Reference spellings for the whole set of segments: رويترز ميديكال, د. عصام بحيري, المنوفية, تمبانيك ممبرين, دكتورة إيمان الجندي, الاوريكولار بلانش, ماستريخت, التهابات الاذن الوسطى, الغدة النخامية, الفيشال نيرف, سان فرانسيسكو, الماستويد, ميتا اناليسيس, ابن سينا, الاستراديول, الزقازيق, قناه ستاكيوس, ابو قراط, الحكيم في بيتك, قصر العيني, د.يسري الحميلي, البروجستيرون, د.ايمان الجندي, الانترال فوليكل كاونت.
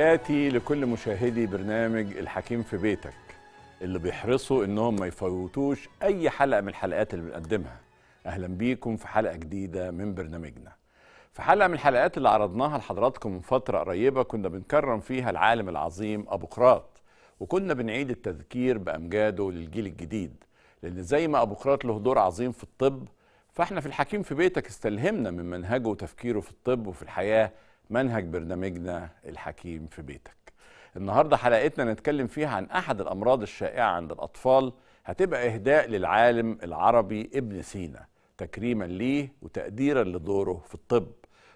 تحياتي لكل مشاهدي برنامج الحكيم في بيتك اللي بيحرصوا انهم ما يفوتوش اي حلقه من الحلقات اللي بنقدمها. اهلا بيكم في حلقه جديده من برنامجنا. في حلقه من الحلقات اللي عرضناها لحضراتكم من فتره قريبه كنا بنكرم فيها العالم العظيم ابو قراط، وكنا بنعيد التذكير بامجاده للجيل الجديد، لان زي ما ابو قراط له دور عظيم في الطب، فاحنا في الحكيم في بيتك استلهمنا من منهجه وتفكيره في الطب وفي الحياه منهج برنامجنا الحكيم في بيتك. النهارده حلقتنا نتكلم فيها عن احد الامراض الشائعه عند الاطفال، هتبقى اهداء للعالم العربي ابن سينا تكريما ليه وتقديرا لدوره في الطب.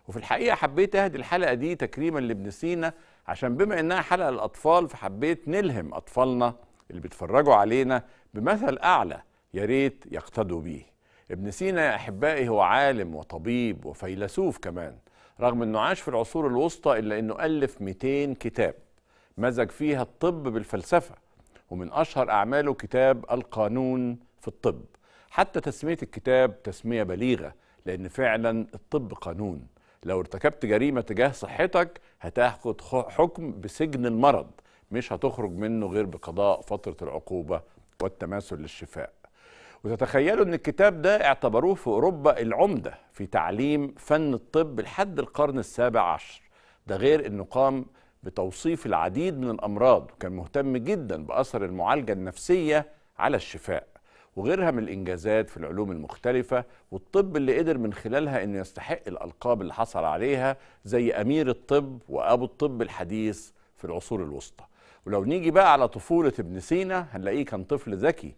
وفي الحقيقه حبيت اهدي الحلقه دي تكريما لابن سينا، عشان بما انها حلقه للاطفال فحبيت نلهم اطفالنا اللي بيتفرجوا علينا بمثل اعلى يا ريت يقتدوا بيه. ابن سينا يا احبائي هو عالم وطبيب وفيلسوف كمان، رغم انه عاش في العصور الوسطى الا انه الف 200 كتاب مزج فيها الطب بالفلسفه، ومن اشهر اعماله كتاب القانون في الطب. حتى تسميه الكتاب تسميه بليغه، لان فعلا الطب قانون. لو ارتكبت جريمه تجاه صحتك هتاخد حكم بسجن المرض، مش هتخرج منه غير بقضاء فتره العقوبه والتماثل للشفاء. وتتخيلوا ان الكتاب ده اعتبروه في اوروبا العمده في تعليم فن الطب لحد القرن السابع عشر، ده غير انه قام بتوصيف العديد من الامراض، وكان مهتم جدا باثر المعالجه النفسيه على الشفاء، وغيرها من الانجازات في العلوم المختلفه والطب اللي قدر من خلالها انه يستحق الالقاب اللي حصل عليها زي امير الطب وابو الطب الحديث في العصور الوسطى. ولو نيجي بقى على طفوله ابن سينا هنلاقيه كان طفل ذكي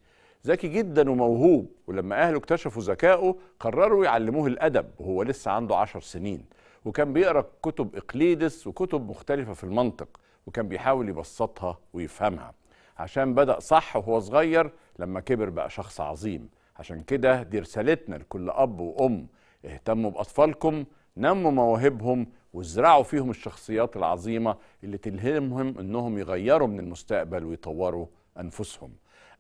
جدا وموهوب، ولما اهله اكتشفوا ذكائه قرروا يعلموه الادب وهو لسه عنده 10 سنين، وكان بيقرا كتب اقليدس وكتب مختلفه في المنطق، وكان بيحاول يبسطها ويفهمها، عشان بدا صح وهو صغير، لما كبر بقى شخص عظيم. عشان كده دي رسالتنا لكل اب وام، اهتموا باطفالكم، نموا مواهبهم وازرعوا فيهم الشخصيات العظيمه اللي تلهمهم انهم يغيروا من المستقبل ويطوروا انفسهم.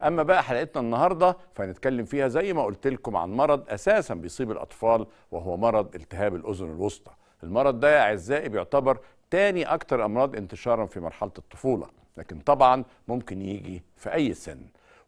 اما بقى حلقتنا النهارده فهنتكلم فيها زي ما قلت لكم عن مرض اساسا بيصيب الاطفال، وهو مرض التهاب الاذن الوسطى. المرض ده يا اعزائي بيعتبر تاني اكتر امراض انتشارا في مرحله الطفوله، لكن طبعا ممكن يجي في اي سن،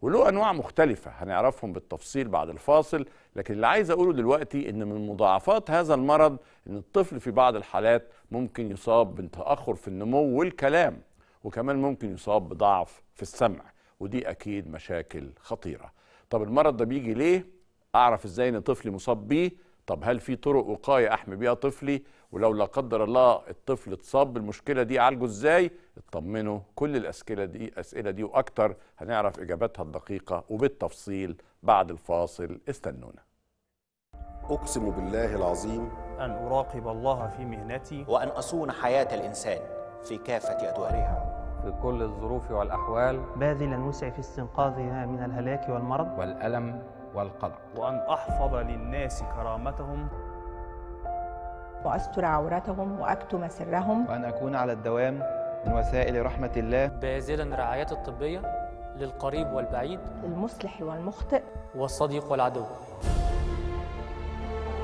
وله انواع مختلفه هنعرفهم بالتفصيل بعد الفاصل. لكن اللي عايز اقوله دلوقتي ان من مضاعفات هذا المرض ان الطفل في بعض الحالات ممكن يصاب بتاخر في النمو والكلام، وكمان ممكن يصاب بضعف في السمع، ودي اكيد مشاكل خطيره. طب المرض ده بيجي ليه؟ اعرف ازاي ان طفلي مصاب بيه؟ طب هل في طرق وقايه احمي بيها طفلي؟ ولو لا قدر الله الطفل اتصاب بالمشكله دي اعالجه ازاي؟ اطمنوا، كل الاسئله دي واكتر هنعرف اجاباتها الدقيقه وبالتفصيل بعد الفاصل، استنونا. اقسم بالله العظيم ان اراقب الله في مهنتي، وان اصون حياه الانسان في كافه ادوارها، في كل الظروف والأحوال، باذلا وسعي في استنقاذها من الهلاك والمرض والألم والقلق، وأن أحفظ للناس كرامتهم، وأستر عورتهم وأكتم سرهم، وأن أكون على الدوام من وسائل رحمة الله، باذلا رعايتي الطبية للقريب والبعيد، المصلح والمخطئ، والصديق والعدو،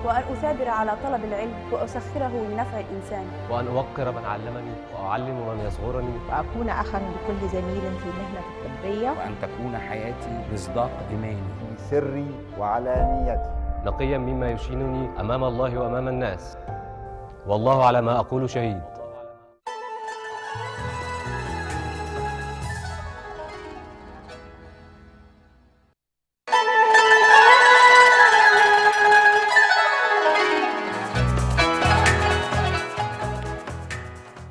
وأن أثابر على طلب العلم وأسخره لنفع الإنسان، وأن أوقر من علمني وأعلم من يصغرني، وأكون أخاً لكل زميل في المهنة الطبية، وأن تكون حياتي مصداق إيماني في سري وعلانيتي، نقياً مما يشينني أمام الله وأمام الناس، والله على ما أقول شهيد.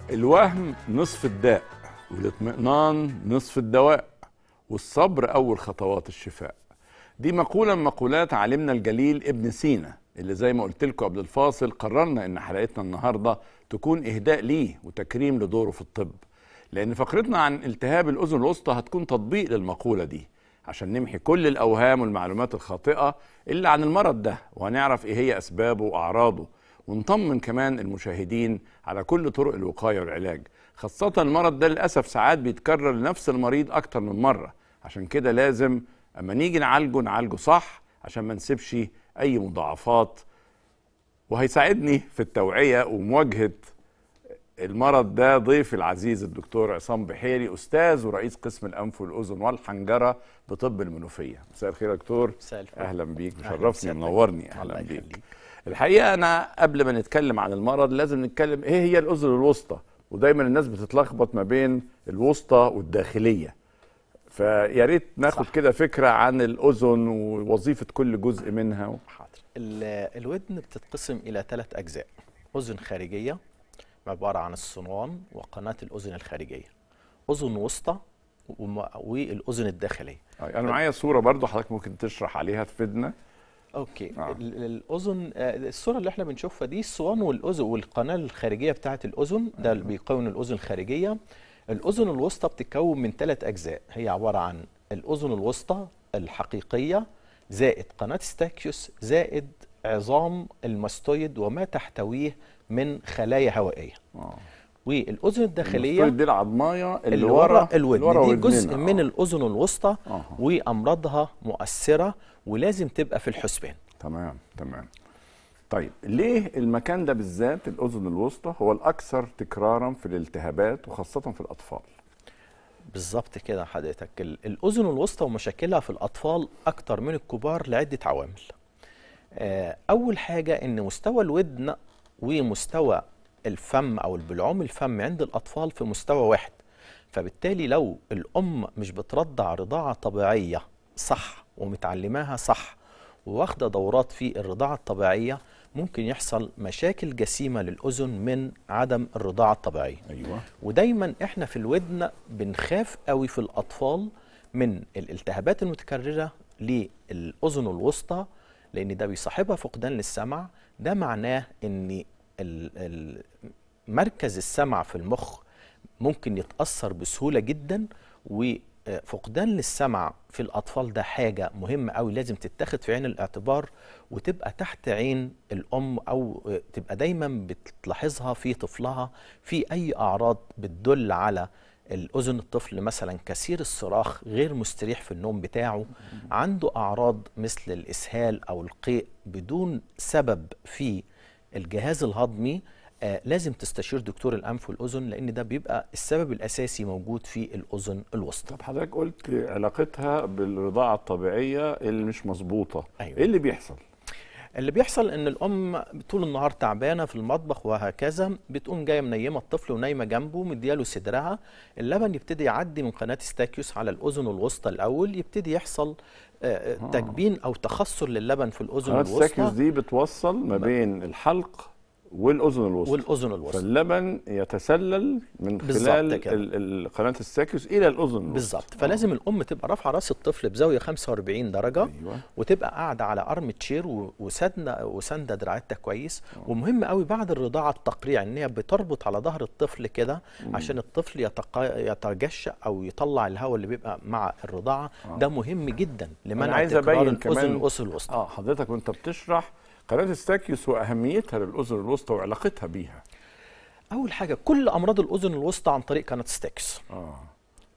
الوهم نصف الداء، والاطمئنان نصف الدواء، والصبر أول خطوات الشفاء. دي مقولة من مقولات عالمنا الجليل ابن سينا، اللي زي ما قلت لكم قبل الفاصل قررنا إن حلقتنا النهاردة تكون إهداء ليه وتكريم لدوره في الطب، لأن فقرتنا عن التهاب الأذن الوسطى هتكون تطبيق للمقولة دي، عشان نمحي كل الأوهام والمعلومات الخاطئة اللي عن المرض ده، وهنعرف إيه هي أسبابه وأعراضه، ونطمن كمان المشاهدين على كل طرق الوقاية والعلاج. خاصة المرض ده للأسف ساعات بيتكرر لنفس المريض أكتر من مرة، عشان كده لازم أما نيجي نعالجه صح، عشان ما نسيبش أي مضاعفات. وهيساعدني في التوعية ومواجهة المرض ده ضيف العزيز الدكتور عصام بحيري، استاذ ورئيس قسم الانف والاذن والحنجره بطب المنوفيه. مساء الخير يا دكتور. اهلا بيك، مشرفني منورني. اهلا بيك. الحقيقه انا قبل ما نتكلم عن المرض لازم نتكلم ايه هي الاذن الوسطى، ودايما الناس بتتلخبط ما بين الوسطى والداخليه، فيا ريت ناخد كده فكره عن الاذن ووظيفه كل جزء منها. حاضر. الودن بتتقسم الى 3 اجزاء: اذن خارجيه عبارة عن الصنوان وقناة الأذن الخارجية، أذن وسطى والأذن الداخلية. أنا معايا صورة برضو حضرتك ممكن تشرح عليها تفيدنا. أوكي. الأذن، الصورة اللي احنا بنشوفها دي الصوان والأذن والقناة الخارجية بتاعة الأذن، ده اللي بيكون الأذن الخارجية. الأذن الوسطى بتتكون من 3 أجزاء، هي عبارة عن الأذن الوسطى الحقيقية زائد قناة ستاكيوس زائد عظام الماستويد وما تحتويه من خلايا هوائيه. والاذن الداخليه دي العظمايه اللي ورا الودن، دي جزء من الاذن الوسطى وامراضها مؤثره ولازم تبقى في الحسبان. تمام تمام. طيب ليه المكان ده بالذات الاذن الوسطى هو الاكثر تكرارا في الالتهابات وخاصه في الاطفال؟ بالظبط كده حضرتك، الاذن الوسطى ومشاكلها في الاطفال اكتر من الكبار لعده عوامل. اول حاجه ان مستوى الودن ومستوى الفم او البلعوم الفم عند الاطفال في مستوى واحد، فبالتالي لو الام مش بترضع رضاعه طبيعيه صح ومتعلماها صح وواخده دورات في الرضاعه الطبيعيه ممكن يحصل مشاكل جسيمه للاذن من عدم الرضاعه الطبيعيه. ايوه. ودايما احنا في الودن بنخاف قوي في الاطفال من الالتهابات المتكرره للاذن الوسطى لان ده بيصاحبها فقدان للسمع. ده معناه ان مركز السمع في المخ ممكن يتأثر بسهولة جدا، وفقدان للسمع في الأطفال ده حاجة مهمة قوي لازم تتاخد في عين الاعتبار وتبقى تحت عين الأم أو تبقى دايما بتلاحظها في طفلها في أي أعراض بتدل على الأذن. الطفل مثلا كثير الصراخ، غير مستريح في النوم بتاعه، عنده أعراض مثل الإسهال أو القيء بدون سبب في الجهاز الهضمي، لازم تستشير دكتور الأنف والأذن لأن ده بيبقى السبب الأساسي موجود في الأذن الوسطى. طب حضرتك قلت علاقتها بالرضاعة الطبيعية اللي مش مظبوطة. أيوة. إيه اللي بيحصل؟ اللي بيحصل ان الام طول النهار تعبانه في المطبخ وهكذا، بتقوم جايه منيمه الطفل ونايمه جنبه مدياله صدرها، اللبن يبتدي يعدي من قناه ستاكيوس على الاذن الوسطى الاول، يبتدي يحصل تكبين او تخثر للبن في الاذن الوسطى. قناه ستاكيوس دي بتوصل ما بين الحلق والاذن الوسطى فاللبن يتسلل من خلال قناه الستاكيوس الى الاذن الوسطى. بالظبط. فلازم الام تبقى رافعه راس الطفل بزاويه 45 درجه. أيوة. وتبقى قاعده على ارم تشير وسانده دراعتها كويس. ومهم قوي بعد الرضاعه التقريع ان هي بتربط على ظهر الطفل كده عشان الطفل يتجشأ او يطلع الهواء اللي بيبقى مع الرضاعه. ده مهم جدا لمنع تكرار الاذن الوسطى. حضرتك وانت بتشرح قناة الستاكيوس وأهميتها للأذن الوسطى وعلاقتها بيها. أول حاجة كل أمراض الأذن الوسطى عن طريق قناة الستاكيوس.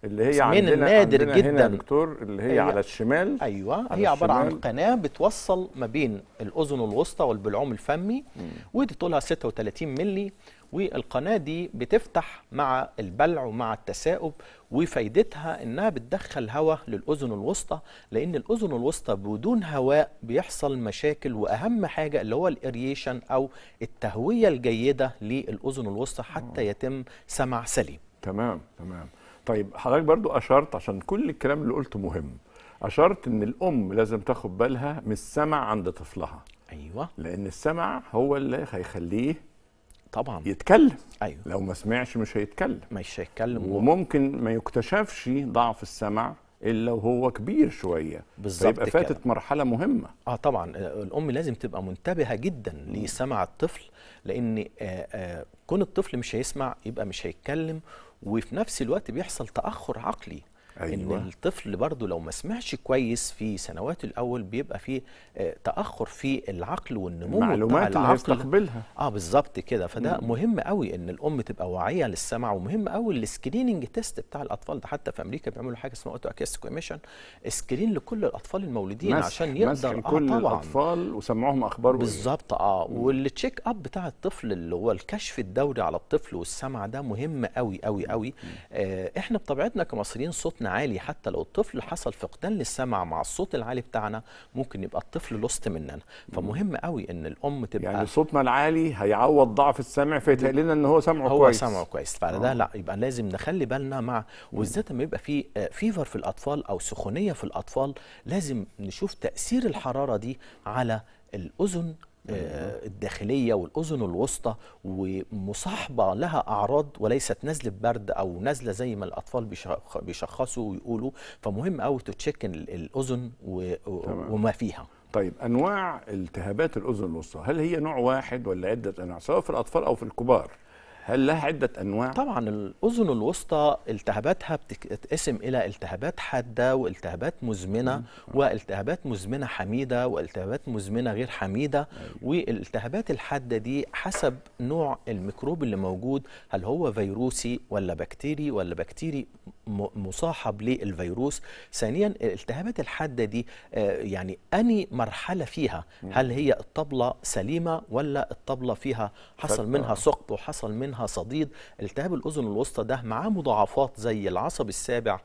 اللي هي عندنا النادر جدا هنا دكتور اللي هي على الشمال. أيوه. هي عبارة عن قناة بتوصل ما بين الأذن الوسطى والبلعوم الفمي، ودي طولها 36 مللي، والقناة دي بتفتح مع البلع ومع التثاؤب، وفايدتها انها بتدخل هواء للأذن الوسطى لأن الأذن الوسطى بدون هواء بيحصل مشاكل، وأهم حاجة اللي هو الإريشن أو التهوية الجيدة للأذن الوسطى حتى يتم سمع سليم. تمام تمام. طيب حضرتك برضو أشرت، عشان كل الكلام اللي قلته مهم، أشرت إن الأم لازم تاخد بالها من السمع عند طفلها. أيوه. لأن السمع هو اللي هيخليه طبعا يتكلم. أيوة. لو ما سمعش مش هيتكلم. وممكن ما يكتشفش ضعف السمع الا وهو كبير شويه. بالظبط. فيبقى فاتت مرحله مهمه. طبعا الام لازم تبقى منتبهه جدا لسمع الطفل لان كون الطفل مش هيسمع يبقى مش هيتكلم، وفي نفس الوقت بيحصل تاخر عقلي. أيوة. ان الطفل برضو لو ما سمعش كويس في سنوات الاول بيبقى فيه تاخر في العقل والنمو، المعلومات اللي هيستقبلها بالظبط كده. فده مهم قوي ان الام تبقى واعيه للسمع، ومهم قوي السكريننج تيست بتاع الاطفال ده. حتى في امريكا بيعملوا حاجه اسمها اوتو اكيستيك ايميشن سكرين لكل الاطفال المولودين عشان يقدر كل الاطفال وسمعهم اخبار بالظبط. والتشيك اب بتاع الطفل اللي هو الكشف الدوري على الطفل والسمع ده مهم قوي قوي قوي. احنا بطبيعتنا كمصريين صوتنا عالي، حتى لو الطفل حصل فقدان للسمع مع الصوت العالي بتاعنا ممكن يبقى الطفل لوست مننا. فمهم قوي ان الام تبقى يعني صوتنا العالي هيعوض ضعف السمع، فيتهيأ لنا ان هو سمعه كويس، هو سمعه كويس. فعلى ده لا، يبقى لازم نخلي بالنا مع، وبالذات لما يبقى في فيفر في الاطفال او سخونيه في الاطفال لازم نشوف تاثير الحراره دي على الاذن الداخلية والأذن الوسطى، ومصاحبة لها أعراض وليست نزلة برد أو نزلة زي ما الأطفال بيشخصوا ويقولوا. فمهم أوي تتشيك الأذن وما فيها. طيب أنواع التهابات الأذن الوسطى، هل هي نوع واحد ولا عدة أنواع سواء في الأطفال أو في الكبار؟ هل لها عدة أنواع؟ طبعا الأذن الوسطى التهاباتها بتتقسم إلى التهابات حادة والتهابات مزمنة والتهابات مزمنة حميدة والتهابات مزمنة غير حميدة. والالتهابات الحادة دي حسب نوع الميكروب اللي موجود، هل هو فيروسي ولا بكتيري ولا بكتيري مصاحب للفيروس. ثانيا الالتهابات الحادة دي يعني أني مرحلة فيها، هل هي الطبلة سليمة ولا الطبلة فيها حصل منها ثقب وحصل منها صديد. التهاب الأذن الوسطى ده معاه مضاعفات زي العصب السابع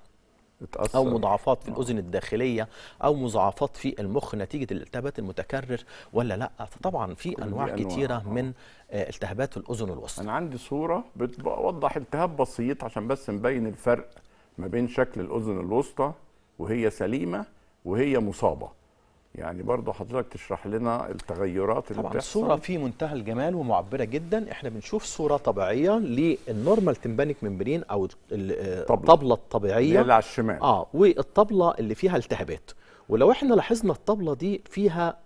أو مضاعفات في الأذن الداخلية أو مضاعفات في المخ نتيجة الالتهابات المتكرر ولا لأ. فطبعا في أنواع كتيرة من التهابات الأذن الوسطى. أنا عندي صورة بتوضح التهاب بسيط عشان بس نبين الفرق ما بين شكل الأذن الوسطى وهي سليمة وهي مصابة. يعني برضه حضرتك تشرح لنا التغيرات اللي بتحصل. طبعا الصورة في منتهى الجمال ومعبرة جدا. احنا بنشوف صورة طبيعية للنورمال تمبانيك ممبرين او الطبلة الطبيعية اللي على الشمال والطبلة اللي فيها التهابات. ولو احنا لاحظنا الطبلة دي فيها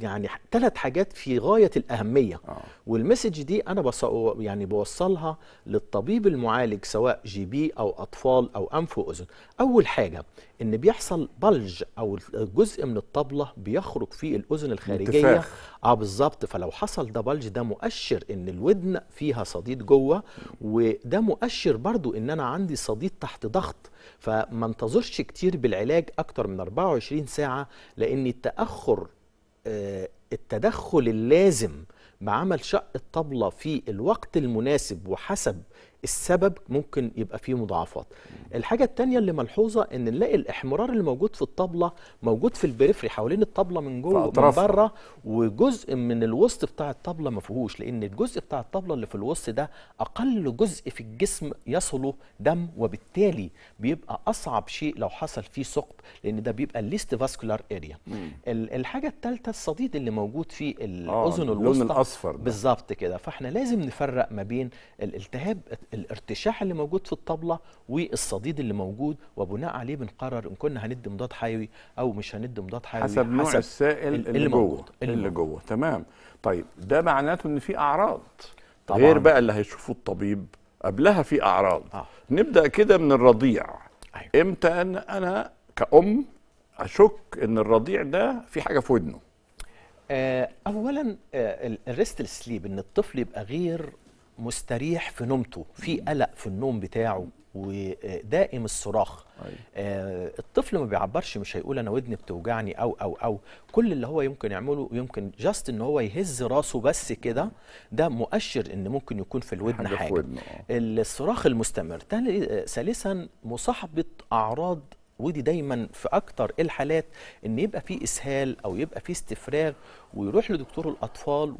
يعني ثلاث حاجات في غاية الأهمية. والمسج دي أنا يعني بوصلها للطبيب المعالج سواء جي بي أو أطفال أو أنف وأذن. أول حاجة إن بيحصل بلج أو جزء من الطبلة بيخرج في الأذن الخارجية انتفاخ. بالظبط. فلو حصل ده بلج ده مؤشر إن الودن فيها صديد جوه، وده مؤشر برضو إن أنا عندي صديد تحت ضغط. فما انتظرش كتير بالعلاج أكتر من 24 ساعة، لأن التأخر التدخل اللازم بعمل شق الطبلة في الوقت المناسب وحسب السبب ممكن يبقى فيه مضاعفات. الحاجة التانية اللي ملحوظة ان نلاقي الاحمرار اللي موجود في الطبلة موجود في البريفري حوالين الطبلة من جوه ومن بره، وجزء من الوسط بتاع الطبلة ما فيهوش، لان الجزء بتاع الطبلة اللي في الوسط ده اقل جزء في الجسم يصله دم، وبالتالي بيبقى اصعب شيء لو حصل فيه ثقب لان ده بيبقى الليست فاسكولار اريا. الحاجة الثالثة الصديد اللي موجود في الاذن الوسطى الاصفر بالظبط كده. فاحنا لازم نفرق ما بين الالتهاب الارتشاح اللي موجود في الطبلة والصديد اللي موجود، وبناء عليه بنقرر ان كنا هندي مضاد حيوي او مش هندي مضاد حيوي حسب نوع السائل اللي موجود اللي جوه. تمام. طيب ده معناته ان في اعراض طبعاً. غير بقى اللي هيشوفه الطبيب، قبلها في اعراض. نبدا كده من الرضيع. امتى انا كأم اشك ان الرضيع ده في حاجه في ودنه؟ اولا الريستل سليب، ان الطفل يبقى غير مستريح في نومته، في قلق في النوم بتاعه ودائم الصراخ. الطفل ما بيعبرش، مش هيقول انا ودني بتوجعني او كل اللي هو يمكن يعمله يمكن جاست ان هو يهز راسه بس كده، ده مؤشر ان ممكن يكون في الودن حاجه. الصراخ المستمر. ثالثا مصاحبه اعراض، ودي دايما في اكتر الحالات، ان يبقى في اسهال او يبقى في استفراغ، ويروح لدكتور الاطفال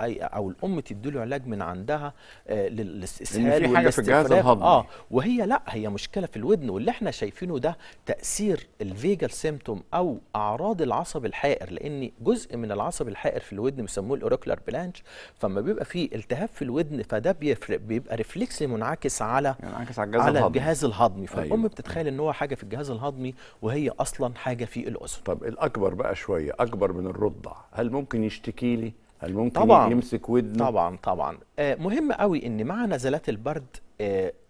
او الام تديله علاج من عندها للاسهال والاستفراغ. وهي لا، هي مشكله في الودن، واللي احنا شايفينه ده تاثير الفيجال سيمتوم او اعراض العصب الحائر، لان جزء من العصب الحائر في الودن بيسموه الاوريكولار بلانش. فما بيبقى في التهاب في الودن فده بيبقى ريفلكس منعكس على الجهاز الهضمي. فالام بتتخيل ان هو حاجه في الجهاز الهضمي وهي اصلا حاجه في الاذن. طب الاكبر بقى شويه، اكبر من الرضع، هل ممكن يشتكي لي؟ هل ممكن طبعًا يمسك ودنه؟ طبعا مهم قوي ان مع نزلات البرد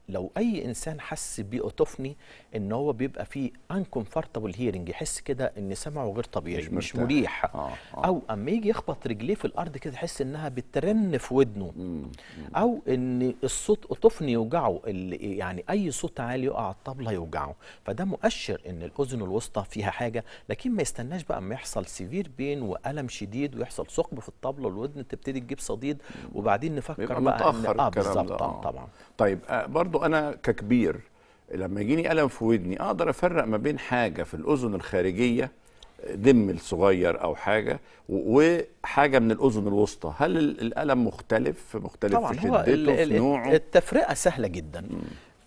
لو اي انسان حس باوتوفني ان هو بيبقى فيه انكمفورتابل هيرنج، يحس كده ان سمعه غير طبيعي، مش مريح، او اما يجي يخبط رجليه في الارض كده يحس انها بترن في ودنه، او ان الصوت اوتوفني يوجعه، يعني اي صوت عالي يقع على الطبله يوجعه، فده مؤشر ان الاذن الوسطى فيها حاجه. لكن ما يستناش بقى اما يحصل سيفير بين والم شديد ويحصل ثقب في الطبله والودن تبتدي تجيب صديد وبعدين نفكر بقى ان بالظبط طبعا. طيب برضو أنا ككبير لما يجيني ألم في ودني أقدر أفرق ما بين حاجة في الأذن الخارجية دم الصغير أو حاجة وحاجة من الأذن الوسطى، هل الألم مختلف في شدته في نوعه؟ التفرقة سهلة جدا.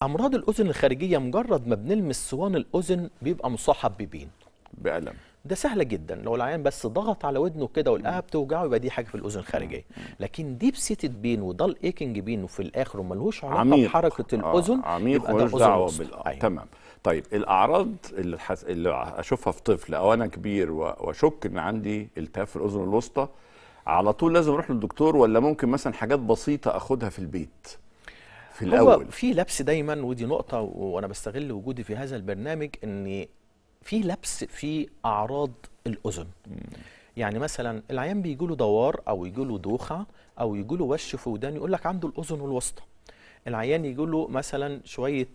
أمراض الأذن الخارجية مجرد ما بنلمس صوان الأذن بيبقى مصاحب بألم، ده سهله جدا. لو العيان بس ضغط على ودنه كده والقاها بتوجعه يبقى دي حاجه في الاذن الخارجيه. لكن ديب سيتد بين وضل ايكنج بين وفي الاخر وملهوش علاقه بحركه الاذن، عميق ملوش دعوه بالأذن. تمام. طيب الاعراض اللي اشوفها في طفل او انا كبير واشك ان عندي التهاب في الاذن الوسطى، على طول لازم اروح للدكتور ولا ممكن مثلا حاجات بسيطه اخدها في البيت؟ في الاول في لبس دايما، ودي نقطه وانا بستغل وجودي في هذا البرنامج، ان في لبس في اعراض الاذن. يعني مثلا العيان بيجي له دوار او يجي له دوخه او يجي له وش في ودان، يقول لك عنده الاذن الوسطى. العيان يجي له مثلا شويه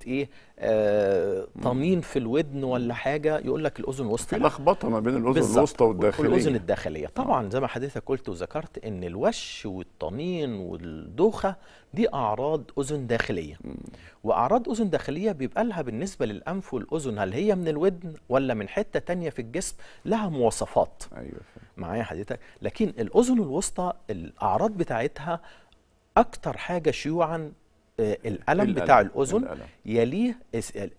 طنين في الودن ولا حاجه، يقول لك الاذن الوسطى. في لخبطه ما بين الاذن الوسطى والداخليه، والاذن الداخليه طبعا زي ما حضرتك قلت وذكرت ان الوش والطنين والدوخه دي اعراض اذن داخليه. واعراض اذن داخليه بيبقى لها بالنسبه للانف والاذن، هل هي من الودن ولا من حته تانية في الجسم، لها مواصفات. ايوه معايا حضرتك. لكن الاذن الوسطى الاعراض بتاعتها اكتر حاجه شيوعا الألم بتاع الأذن، يليه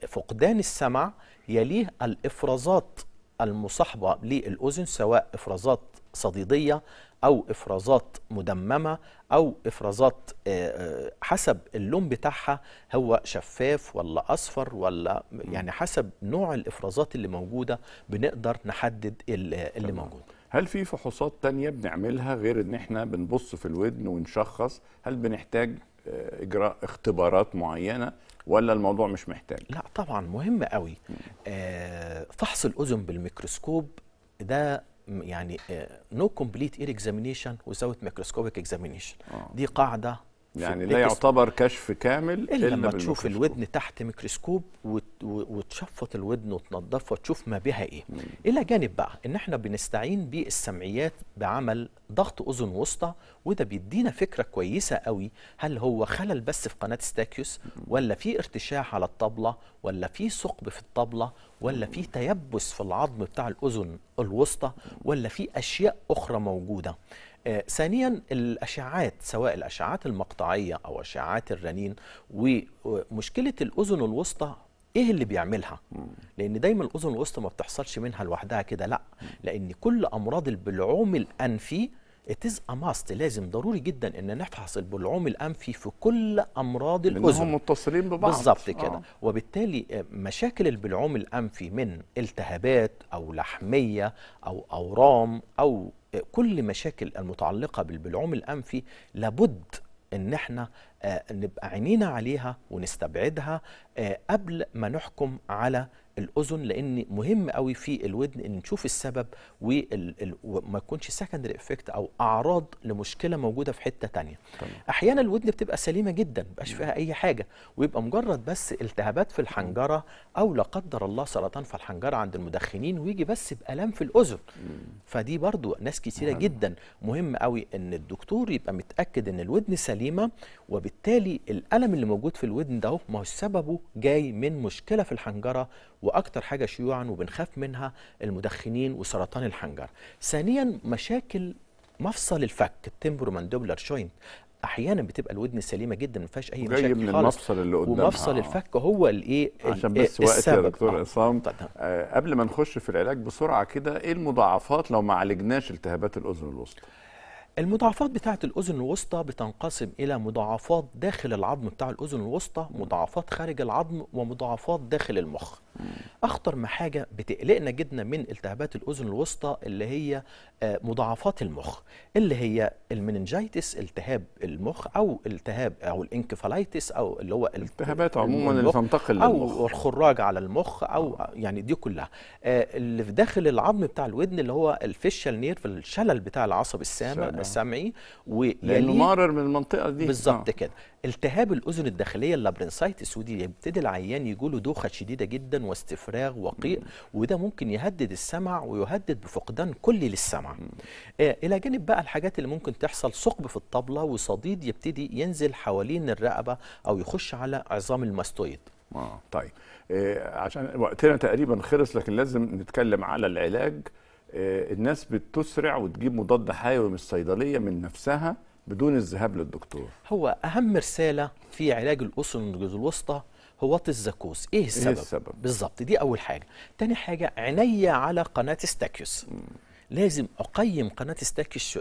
فقدان السمع، يليه الإفرازات المصاحبة للأذن سواء إفرازات صديدية أو إفرازات مدممة أو إفرازات حسب اللون بتاعها، هو شفاف ولا أصفر ولا يعني حسب نوع الإفرازات اللي موجودة بنقدر نحدد اللي موجود. هل في فحوصات تانية بنعملها غير إن إحنا بنبص في الودن ونشخص؟ هل بنحتاج إجراء اختبارات معينة ولا الموضوع مش محتاج؟ لا طبعا مهم قوي. فحص الأذن بالميكروسكوب ده يعني نو كومبليت اير اكزامينيشن وزاوت ميكروسكوبيك اكزامينيشن، دي قاعدة يعني لا يعتبر كشف كامل إلا لما تشوف الودن تحت ميكروسكوب وتشفط الودن وتنظفها وتشوف ما بها ايه. الى جانب بقى ان احنا بنستعين بالسمعيات بعمل ضغط اذن وسطى، وده بيدينا فكره كويسه قوي هل هو خلل بس في قناه ستاكيوس ولا في ارتشاح على الطبله ولا في ثقب في الطبله ولا في تيبس في العظم بتاع الاذن الوسطى ولا في اشياء اخرى موجوده. ثانيا الأشعاعات، سواء الأشعاعات المقطعية أو أشعاعات الرنين، ومشكلة الأذن الوسطى إيه اللي بيعملها؟ لأن دايما الأذن الوسطى ما بتحصلش منها لوحدها كده، لأ، لأن كل أمراض البلعوم الأنفي اتز اماست، لازم ضروري جدا ان نفحص البلعوم الانفي في كل امراض الاذن لانهم متصلين ببعض بالظبط كده. وبالتالي مشاكل البلعوم الانفي من التهابات او لحميه او اورام او كل مشاكل المتعلقه بالبلعوم الانفي لابد ان احنا نبقى عينينا عليها ونستبعدها قبل ما نحكم على الأذن، لأن مهم قوي في الودن إن نشوف السبب وما يكونش سكندري افكت أو أعراض لمشكلة موجودة في حتة تانية. أحيانا الودن بتبقى سليمة جدا مبقاش فيها أي حاجة، ويبقى مجرد بس التهابات في الحنجرة أو لا قدر الله سرطان في الحنجرة عند المدخنين ويجي بس بألم في الأذن، فدي برضو ناس كتيرة جدا. مهم قوي إن الدكتور يبقى متأكد إن الودن سليمة، وبالتالي الألم اللي موجود في الودن ده ما هو سببه جاي من مشكلة في الحنجرة، واكتر حاجه شيوعا وبنخاف منها المدخنين وسرطان الحنجره. ثانيا مشاكل مفصل الفك التمبروماندوبلر جوينت، احيانا بتبقى الودن سليمه جدا ما فيهاش اي مشاكل من خالص، المفصل اللي قدامها ومفصل الفك هو الايه عشان بس وقت يا دكتور عصام. قبل ما نخش في العلاج بسرعه كده، ايه المضاعفات لو ما عالجناش التهابات الاذن الوسطى؟ المضاعفات بتاعة الأذن الوسطى بتنقسم إلى مضاعفات داخل العظم بتاع الأذن الوسطى، مضاعفات خارج العظم، ومضاعفات داخل المخ. أخطر ما حاجة بتقلقنا جدا من التهابات الأذن الوسطى اللي هي مضاعفات المخ، اللي هي المننجيتس، التهاب المخ، أو التهاب أو الانكفالايتس، أو اللي هو التهابات عموما اللي تنتقل للمخ أو الخراج على المخ، أو يعني دي كلها اللي في داخل العظم بتاع الودن اللي هو الفيشال نيرف، الشلل بتاع العصب السمعي، لأنه مارر من المنطقة دي بالظبط كده. التهاب الاذن الداخليه اللابرنسايتس، ودي يبتدي العيان يجيله دوخه شديده جدا واستفراغ وقيء، وده ممكن يهدد السمع ويهدد بفقدان كلي للسمع. الى جانب بقى الحاجات اللي ممكن تحصل، ثقب في الطبله وصديد يبتدي ينزل حوالين الرقبه او يخش على عظام الماستويد. طيب عشان وقتنا تقريبا خلص، لكن لازم نتكلم على العلاج. الناس بتسرع وتجيب مضاد حيوي من الصيدليه من نفسها بدون الذهاب للدكتور. هو أهم رسالة في علاج الأذن الوسطى هو الزكوس، إيه السبب؟ إيه السبب؟ بالظبط، دي أول حاجة. تاني حاجة، عينيا على قناة ستاكيوس. لازم أقيم قناة ستاكيوس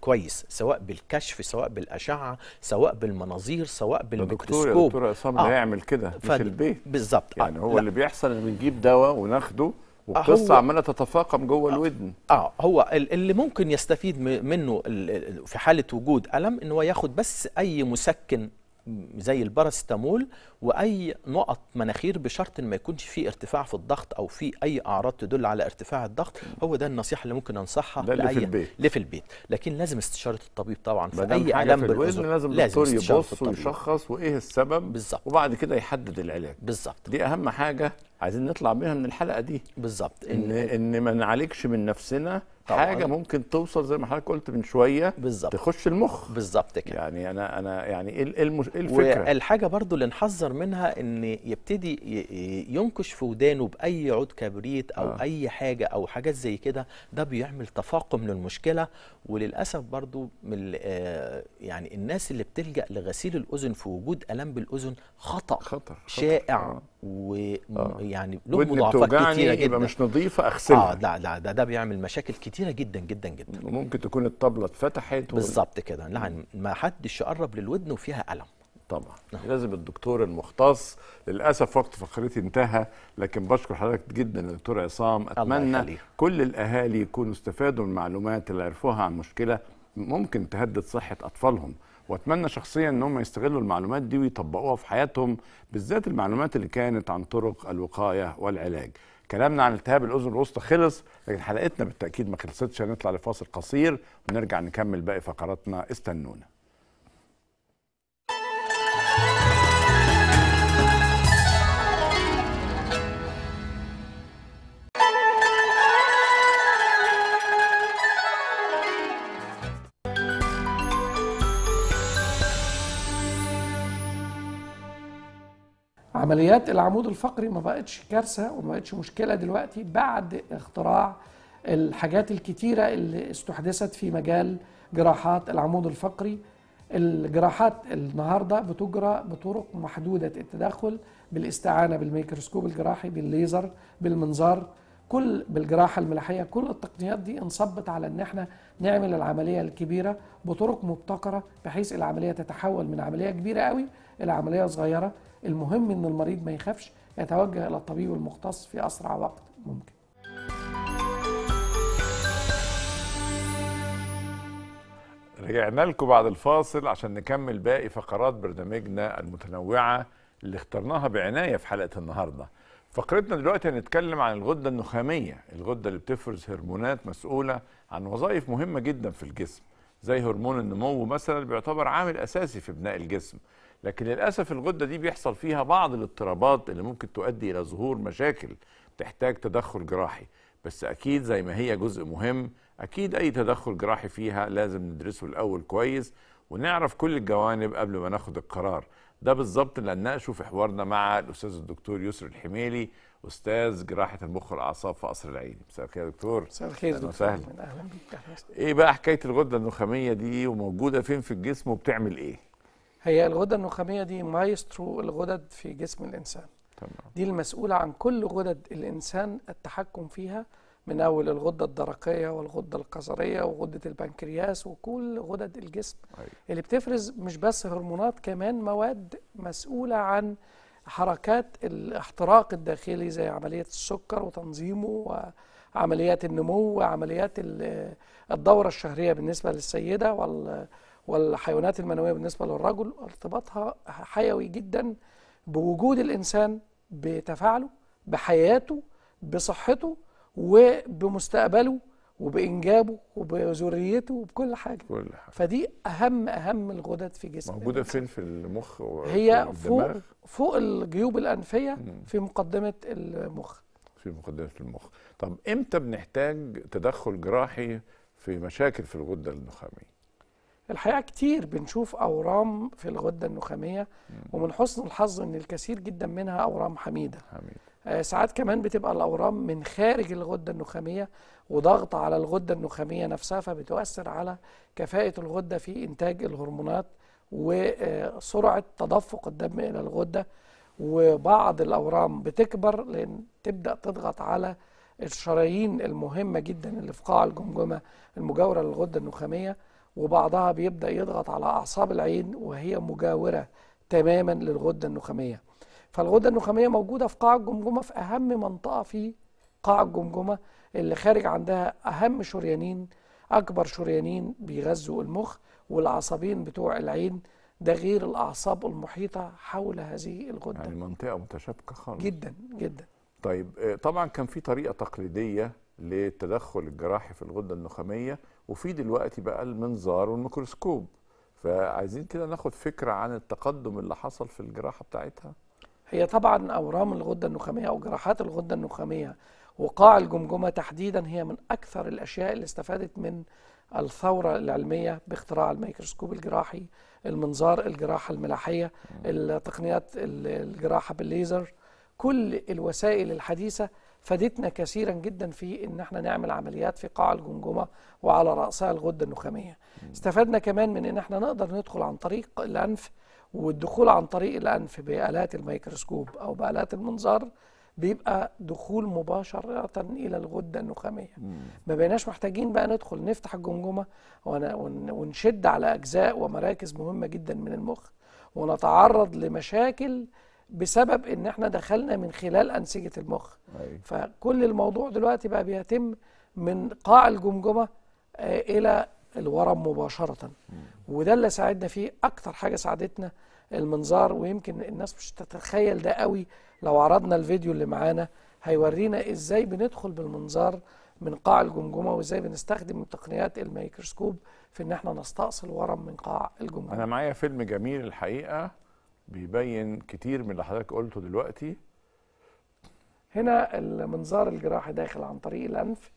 كويس، سواء بالكشف، سواء بالأشعة، سواء بالمناظير، سواء بالميكروسكوب. الدكتور يا دكتور عصام هيعمل كده في البيت بالظبط. يعني هو اللي بيحصل إن بنجيب دواء وناخده والقصة عمالة تتفاقم جوه الودن. هو اللي ممكن يستفيد منه في حالة وجود ألم إن هو ياخد بس أي مسكن زي الباراسيتامول واي نقط مناخير، بشرط ان ما يكونش في ارتفاع في الضغط او في اي اعراض تدل على ارتفاع الضغط. هو ده النصيحه اللي ممكن انصحها لاي اللي في البيت، لكن لازم استشاره الطبيب طبعا في اي الم بالاذن. لازم الدكتور يبص ويشخص وايه السبب بالظبط، وبعد كده يحدد العلاج بالظبط. دي اهم حاجه عايزين نطلع بيها من الحلقه دي بالظبط، ان ما نعالجش من نفسنا حاجه ممكن توصل زي ما حضرتك قلت من شويه بالظبط تخش المخ بالظبط كده. يعني انا يعني ايه الفكره؟ والحاجه برضو اللي نحذر منها ان يبتدي ينكش في ودانه باي عود كبريت او اي حاجه او حاجات زي كده، ده بيعمل تفاقم للمشكله. وللاسف برضو من يعني الناس اللي بتلجأ لغسيل الاذن في وجود الم بالاذن خطأ شائع ويعني له مضاعفات كتيره جدا. يبقى مش نظيفه اغسلها. لا ده بيعمل مشاكل كتيره جدا جدا جدا، وممكن تكون الطبله اتفتحت بالظبط كده. لا، ما حدش يقرب للودن وفيها الم طبعا. لازم الدكتور المختص. للاسف وقت فقرتي انتهى، لكن بشكر حضرتك جدا يا دكتور عصام. اتمنى كل الاهالي يكونوا استفادوا من المعلومات اللي عرفوها عن مشكله ممكن تهدد صحه اطفالهم، واتمنى شخصيا ان هم يستغلوا المعلومات دي ويطبقوها في حياتهم، بالذات المعلومات اللي كانت عن طرق الوقايه والعلاج. كلامنا عن التهاب الاذن الوسطى خلص، لكن حلقتنا بالتاكيد ما خلصتش. هنطلع لفاصل قصير ونرجع نكمل باقي فقراتنا، استنونا. عمليات العمود الفقري ما بقتش كارثه وما بقتش مشكله دلوقتي بعد اختراع الحاجات الكتيره اللي استحدثت في مجال جراحات العمود الفقري. الجراحات النهارده بتجرى بطرق محدوده التدخل، بالاستعانه بالميكروسكوب الجراحي، بالليزر، بالمنظار، بالجراحه الملاحيه. كل التقنيات دي انصبت على ان احنا نعمل العمليه الكبيره بطرق مبتكره، بحيث العمليه تتحول من عمليه كبيره قوي الى عمليه صغيره. المهم ان المريض ما يخافش، يتوجه الى الطبيب المختص في اسرع وقت ممكن. رجعنا لكم بعد الفاصل عشان نكمل باقي فقرات برنامجنا المتنوعه اللي اخترناها بعنايه في حلقه النهارده. فقرتنا دلوقتي هنتكلم عن الغده النخاميه، الغده اللي بتفرز هرمونات مسؤوله عن وظائف مهمه جدا في الجسم، زي هرمون النمو مثلا بيعتبر عامل اساسي في بناء الجسم. لكن للأسف الغدة دي بيحصل فيها بعض الاضطرابات اللي ممكن تؤدي إلى ظهور مشاكل تحتاج تدخل جراحي. بس أكيد زي ما هي جزء مهم، أكيد أي تدخل جراحي فيها لازم ندرسه الأول كويس ونعرف كل الجوانب قبل ما ناخد القرار. ده بالظبط اللي هنناقشه في حوارنا مع الأستاذ الدكتور يسري الحميلي، أستاذ جراحة المخ والأعصاب في قصر العيني. مساء الخير يا دكتور. مساء الخير يا دكتور. أهلا بيك. إيه بقى حكاية الغدة النخامية دي، وموجودة فين في الجسم، وبتعمل إيه؟ هي الغدة النخامية دي مايسترو الغدد في جسم الإنسان. تمام. دي المسؤولة عن كل غدد الإنسان التحكم فيها، من أول الغدة الدرقية والغدة القصرية وغدة البنكرياس وكل غدد الجسم. اللي بتفرز مش بس هرمونات، كمان مواد مسؤولة عن حركات الاحتراق الداخلي زي عملية السكر وتنظيمه وعمليات النمو وعمليات الدورة الشهرية بالنسبة للسيدة والحيوانات المنوية بالنسبة للرجل، ارتباطها حيوي جدا بوجود الإنسان، بتفاعله، بحياته، بصحته وبمستقبله وبإنجابه وبذريته وبكل حاجة. فدي أهم الغدد في جسم موجودة الإنسان. فين في المخ هي والدماغ؟ فوق الجيوب الأنفية في مقدمة المخ. في مقدمة المخ. طب إمتى بنحتاج تدخل جراحي في مشاكل في الغدة النخامية؟ الحقيقة كتير بنشوف أورام في الغدة النخامية، ومن حسن الحظ إن الكثير جدا منها أورام حميدة. ساعات كمان بتبقى الأورام من خارج الغدة النخامية وضغط على الغدة النخامية نفسها، فبتؤثر على كفاءة الغدة في إنتاج الهرمونات وسرعة تدفق الدم إلى الغدة. وبعض الأورام بتكبر لأن تبدأ تضغط على الشرايين المهمة جدا اللي في قاع الجمجمة المجاورة للغدة النخامية، وبعضها بيبدأ يضغط على أعصاب العين وهي مجاورة تماما للغدة النخامية. فالغدة النخامية موجودة في قاع الجمجمة، في أهم منطقة في قاع الجمجمة اللي خارج عندها أهم شريانين، أكبر شريانين بيغذوا المخ والعصبين بتوع العين، ده غير الأعصاب المحيطة حول هذه الغدة. يعني منطقة متشابكة خالص جدا جدا. طيب طبعا كان في طريقة تقليدية للتدخل الجراحي في الغدة النخامية، وفي دلوقتي بقى المنظار والميكروسكوب، فعايزين كده ناخد فكرة عن التقدم اللي حصل في الجراحة بتاعتها. هي طبعا أورام الغدة النخامية أو جراحات الغدة النخامية وقاع الجمجمة تحديدا هي من أكثر الأشياء اللي استفادت من الثورة العلمية باختراع الميكروسكوب الجراحي، المنظار، الجراحة الملاحية، تقنيات الجراحة بالليزر. كل الوسائل الحديثة فادتنا كثيرا جدا في ان احنا نعمل عمليات في قاع الجمجمه وعلى راسها الغده النخاميه. استفدنا كمان من ان احنا نقدر ندخل عن طريق الانف، والدخول عن طريق الانف بآلات الميكروسكوب او بآلات المنظار بيبقى دخول مباشره الى الغده النخاميه. ما بقيناش محتاجين بقى ندخل نفتح الجمجمه ونشد على اجزاء ومراكز مهمه جدا من المخ ونتعرض لمشاكل بسبب ان احنا دخلنا من خلال انسجه المخ. فكل الموضوع دلوقتي بقى بيتم من قاع الجمجمه الى الورم مباشره. وده اللي ساعدنا فيه، اكتر حاجه ساعدتنا المنظار. ويمكن الناس مش تتخيل ده قوي، لو عرضنا الفيديو اللي معانا هيورينا ازاي بندخل بالمنظار من قاع الجمجمه وازاي بنستخدم تقنيات الميكروسكوب في ان احنا نستأصل ورم من قاع الجمجمه. انا معايا فيلم جميل الحقيقه بيبين كتير من اللي حضرتك قلته دلوقتي. هنا المنظار الجراحي داخل عن طريق الأنف،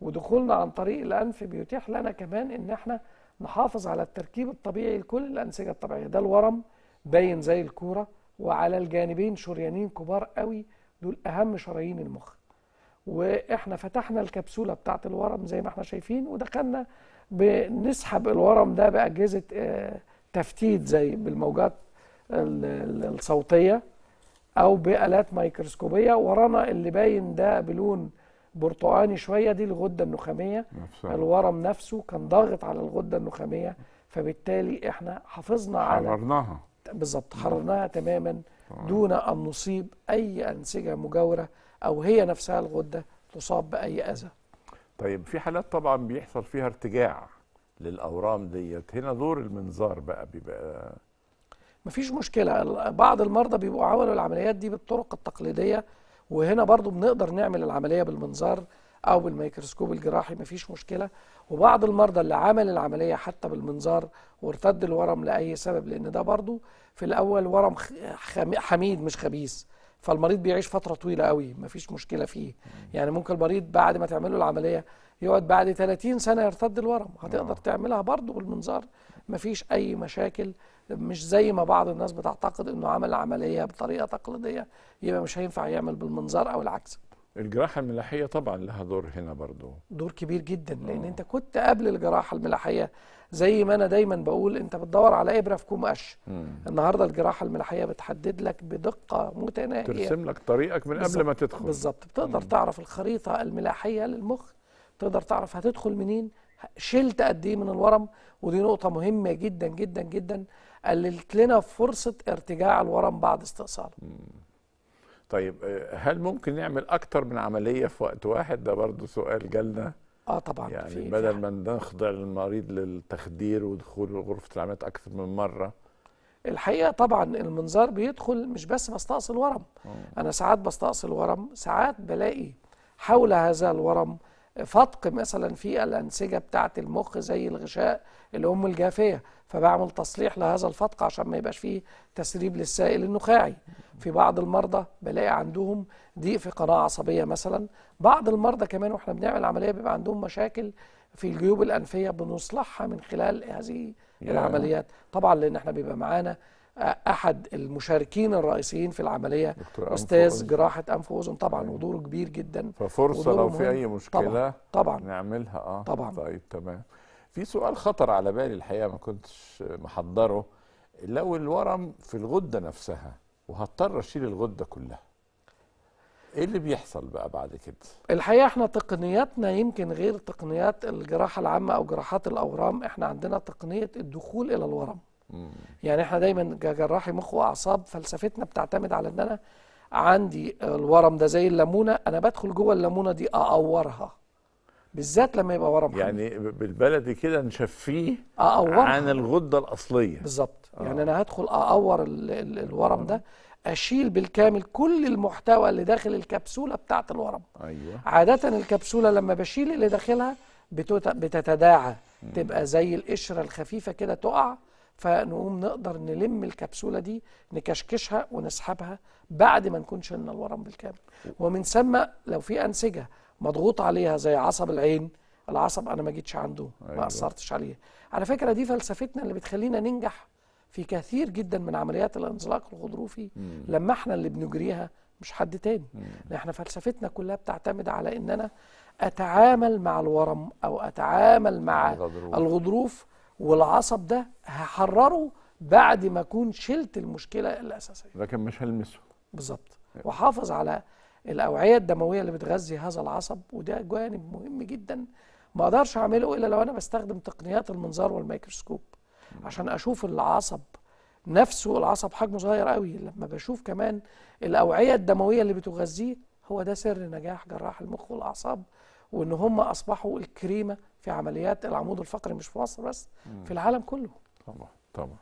ودخولنا عن طريق الأنف بيتيح لنا كمان إن احنا نحافظ على التركيب الطبيعي لكل الأنسجة الطبيعية. ده الورم باين زي الكورة، وعلى الجانبين شريانين كبار قوي، دول أهم شرايين المخ. وإحنا فتحنا الكبسولة بتاعة الورم زي ما احنا شايفين، ودخلنا بنسحب الورم ده بأجهزة تفتيت زي بالموجات الصوتية أو بآلات ميكروسكوبية. ورانا اللي باين ده بلون برتقاني شوية، دي الغدة النخامية نفسها. الورم نفسه كان ضاغط على الغدة النخامية، فبالتالي احنا حافظنا على حررناها بالظبط، حررناها تماما دون أن نصيب أي أنسجة مجاورة أو هي نفسها الغدة تصاب بأي أذى. طيب في حالات طبعا بيحصل فيها ارتجاع للأورام ديت، هنا دور المنظار بقى بيبقى مفيش مشكلة. بعض المرضى بيبقوا عملوا العمليات دي بالطرق التقليدية، وهنا برضو بنقدر نعمل العملية بالمنظار أو بالميكروسكوب الجراحي، مفيش مشكلة. وبعض المرضى اللي عمل العملية حتى بالمنظار وارتد الورم لأي سبب، لأن ده برضو في الأول ورم حميد مش خبيث، فالمريض بيعيش فترة طويلة قوي مفيش مشكلة فيه. يعني ممكن المريض بعد ما تعمله العملية يقعد بعد 30 سنة يرتد الورم، هتقدر تعملها برضو بالمنظار مفيش أي مشاكل. مش زي ما بعض الناس بتعتقد انه عمل عمليه بطريقه تقليديه يبقى مش هينفع يعمل بالمنظار او العكس. الجراحه الملاحيه طبعا لها دور هنا برضو، دور كبير جدا. لان انت كنت قبل الجراحه الملاحيه زي ما انا دايما بقول انت بتدور على ابره في كوم قش. النهارده الجراحه الملاحيه بتحدد لك بدقه متناهيه، ترسم لك طريقك من قبل ما تدخل بالظبط. بتقدر تعرف الخريطه الملاحيه للمخ، تقدر تعرف هتدخل منين، شلت قد ايه من الورم، ودي نقطه مهمه جدا جدا جدا، قللت لنا فرصه ارتجاع الورم بعد استئصاله. طيب هل ممكن نعمل اكتر من عمليه في وقت واحد؟ ده برضو سؤال جالنا. طبعا، يعني في بدل ما نخضع المريض للتخدير ودخول غرفه العمليات اكثر من مره. الحقيقه طبعا المنظار بيدخل، مش بس بستأصل ورم، انا ساعات بستأصل ورم، ساعات بلاقي حول هذا الورم فتق مثلا في الانسجه بتاعه المخ زي الغشاء الام الجافيه، فبعمل تصليح لهذا الفتق عشان ما يبقاش فيه تسريب للسائل النخاعي. في بعض المرضى بلاقي عندهم ضيق في قناه عصبيه مثلا، بعض المرضى كمان واحنا بنعمل العمليه بيبقى عندهم مشاكل في الجيوب الانفيه بنصلحها من خلال هذه العمليات، طبعا لان احنا بيبقى معانا احد المشاركين الرئيسيين في العمليه استاذ جراحه انف واذن، طبعا ودوره كبير جدا، ففرصه لو في اي مشكله طبعا نعملها. طبعا. طيب تمام. في سؤال خطر على بالي الحقيقه، ما كنتش محضره، لو الورم في الغده نفسها وهضطر اشيل الغده كلها، ايه اللي بيحصل بقى بعد كده؟ الحقيقه احنا تقنياتنا يمكن غير تقنيات الجراحه العامه او جراحات الاورام، احنا عندنا تقنيه الدخول الى الورم. يعني احنا دايما كجراحي مخ واعصاب فلسفتنا بتعتمد على ان انا عندي الورم ده زي الليمونه، انا بدخل جوه الليمونه دي اقورها، بالذات لما يبقى ورم يعني بالبلدي كده نشفيه عن الغده الاصليه بالظبط. يعني انا هدخل اقور الورم ده، اشيل بالكامل كل المحتوى اللي داخل الكبسوله بتاعت الورم. ايوه، عاده الكبسوله لما بشيل اللي داخلها بتتداعى، تبقى زي القشره الخفيفه كده تقع، فنقوم نقدر نلم الكبسوله دي نكشكشها ونسحبها بعد ما نكون شلنا الورم بالكامل. ومن ثم لو في انسجه مضغوط عليها زي عصب العين، العصب انا ما جيتش عنده، ما اثرتش عليه. على فكره دي فلسفتنا اللي بتخلينا ننجح في كثير جدا من عمليات الانزلاق الغضروفي، لما احنا اللي بنجريها مش حد تاني. احنا فلسفتنا كلها بتعتمد على ان انا اتعامل مع الورم او اتعامل مع الغضروف، والعصب ده هحرره بعد ما اكون شلت المشكله الاساسيه، لكن مش هلمسه بالظبط، وحافظ على الاوعيه الدمويه اللي بتغذي هذا العصب. وده جانب مهم جدا ما اقدرش اعمله الا لو انا بستخدم تقنيات المنظار والميكروسكوب، عشان اشوف العصب نفسه. العصب حجمه صغير قوي، لما بشوف كمان الاوعيه الدمويه اللي بتغذيه، هو ده سر نجاح جراح المخ والاعصاب، وان هم اصبحوا الكريمه في عمليات العمود الفقري، مش في مصر بس، في العالم كله. طبعا طبعا.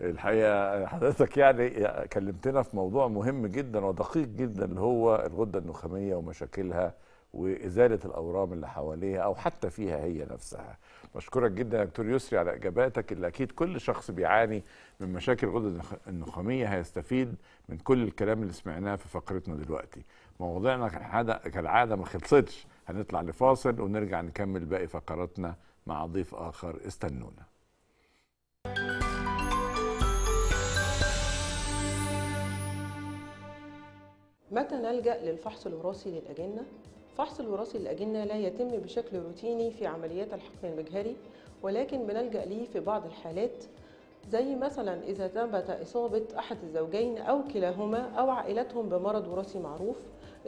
الحقيقه حضرتك يعني كلمتنا في موضوع مهم جدا ودقيق جدا، اللي هو الغده النخاميه ومشاكلها وازاله الاورام اللي حواليها او حتى فيها هي نفسها. بشكرك جدا يا دكتور يسري على اجاباتك، اللي اكيد كل شخص بيعاني من مشاكل الغده النخاميه هيستفيد من كل الكلام اللي سمعناه في فقرتنا دلوقتي. مواضيعنا كالعاده ما خلصتش، هنطلع لفاصل ونرجع نكمل باقي فقراتنا مع ضيف آخر، استنونا. متى نلجأ للفحص الوراثي للأجنة؟ فحص الوراثي للأجنة لا يتم بشكل روتيني في عمليات الحقن المجهري، ولكن بنلجأ ليه في بعض الحالات، زي مثلا إذا ثبت إصابة أحد الزوجين أو كلاهما أو عائلتهم بمرض وراثي معروف،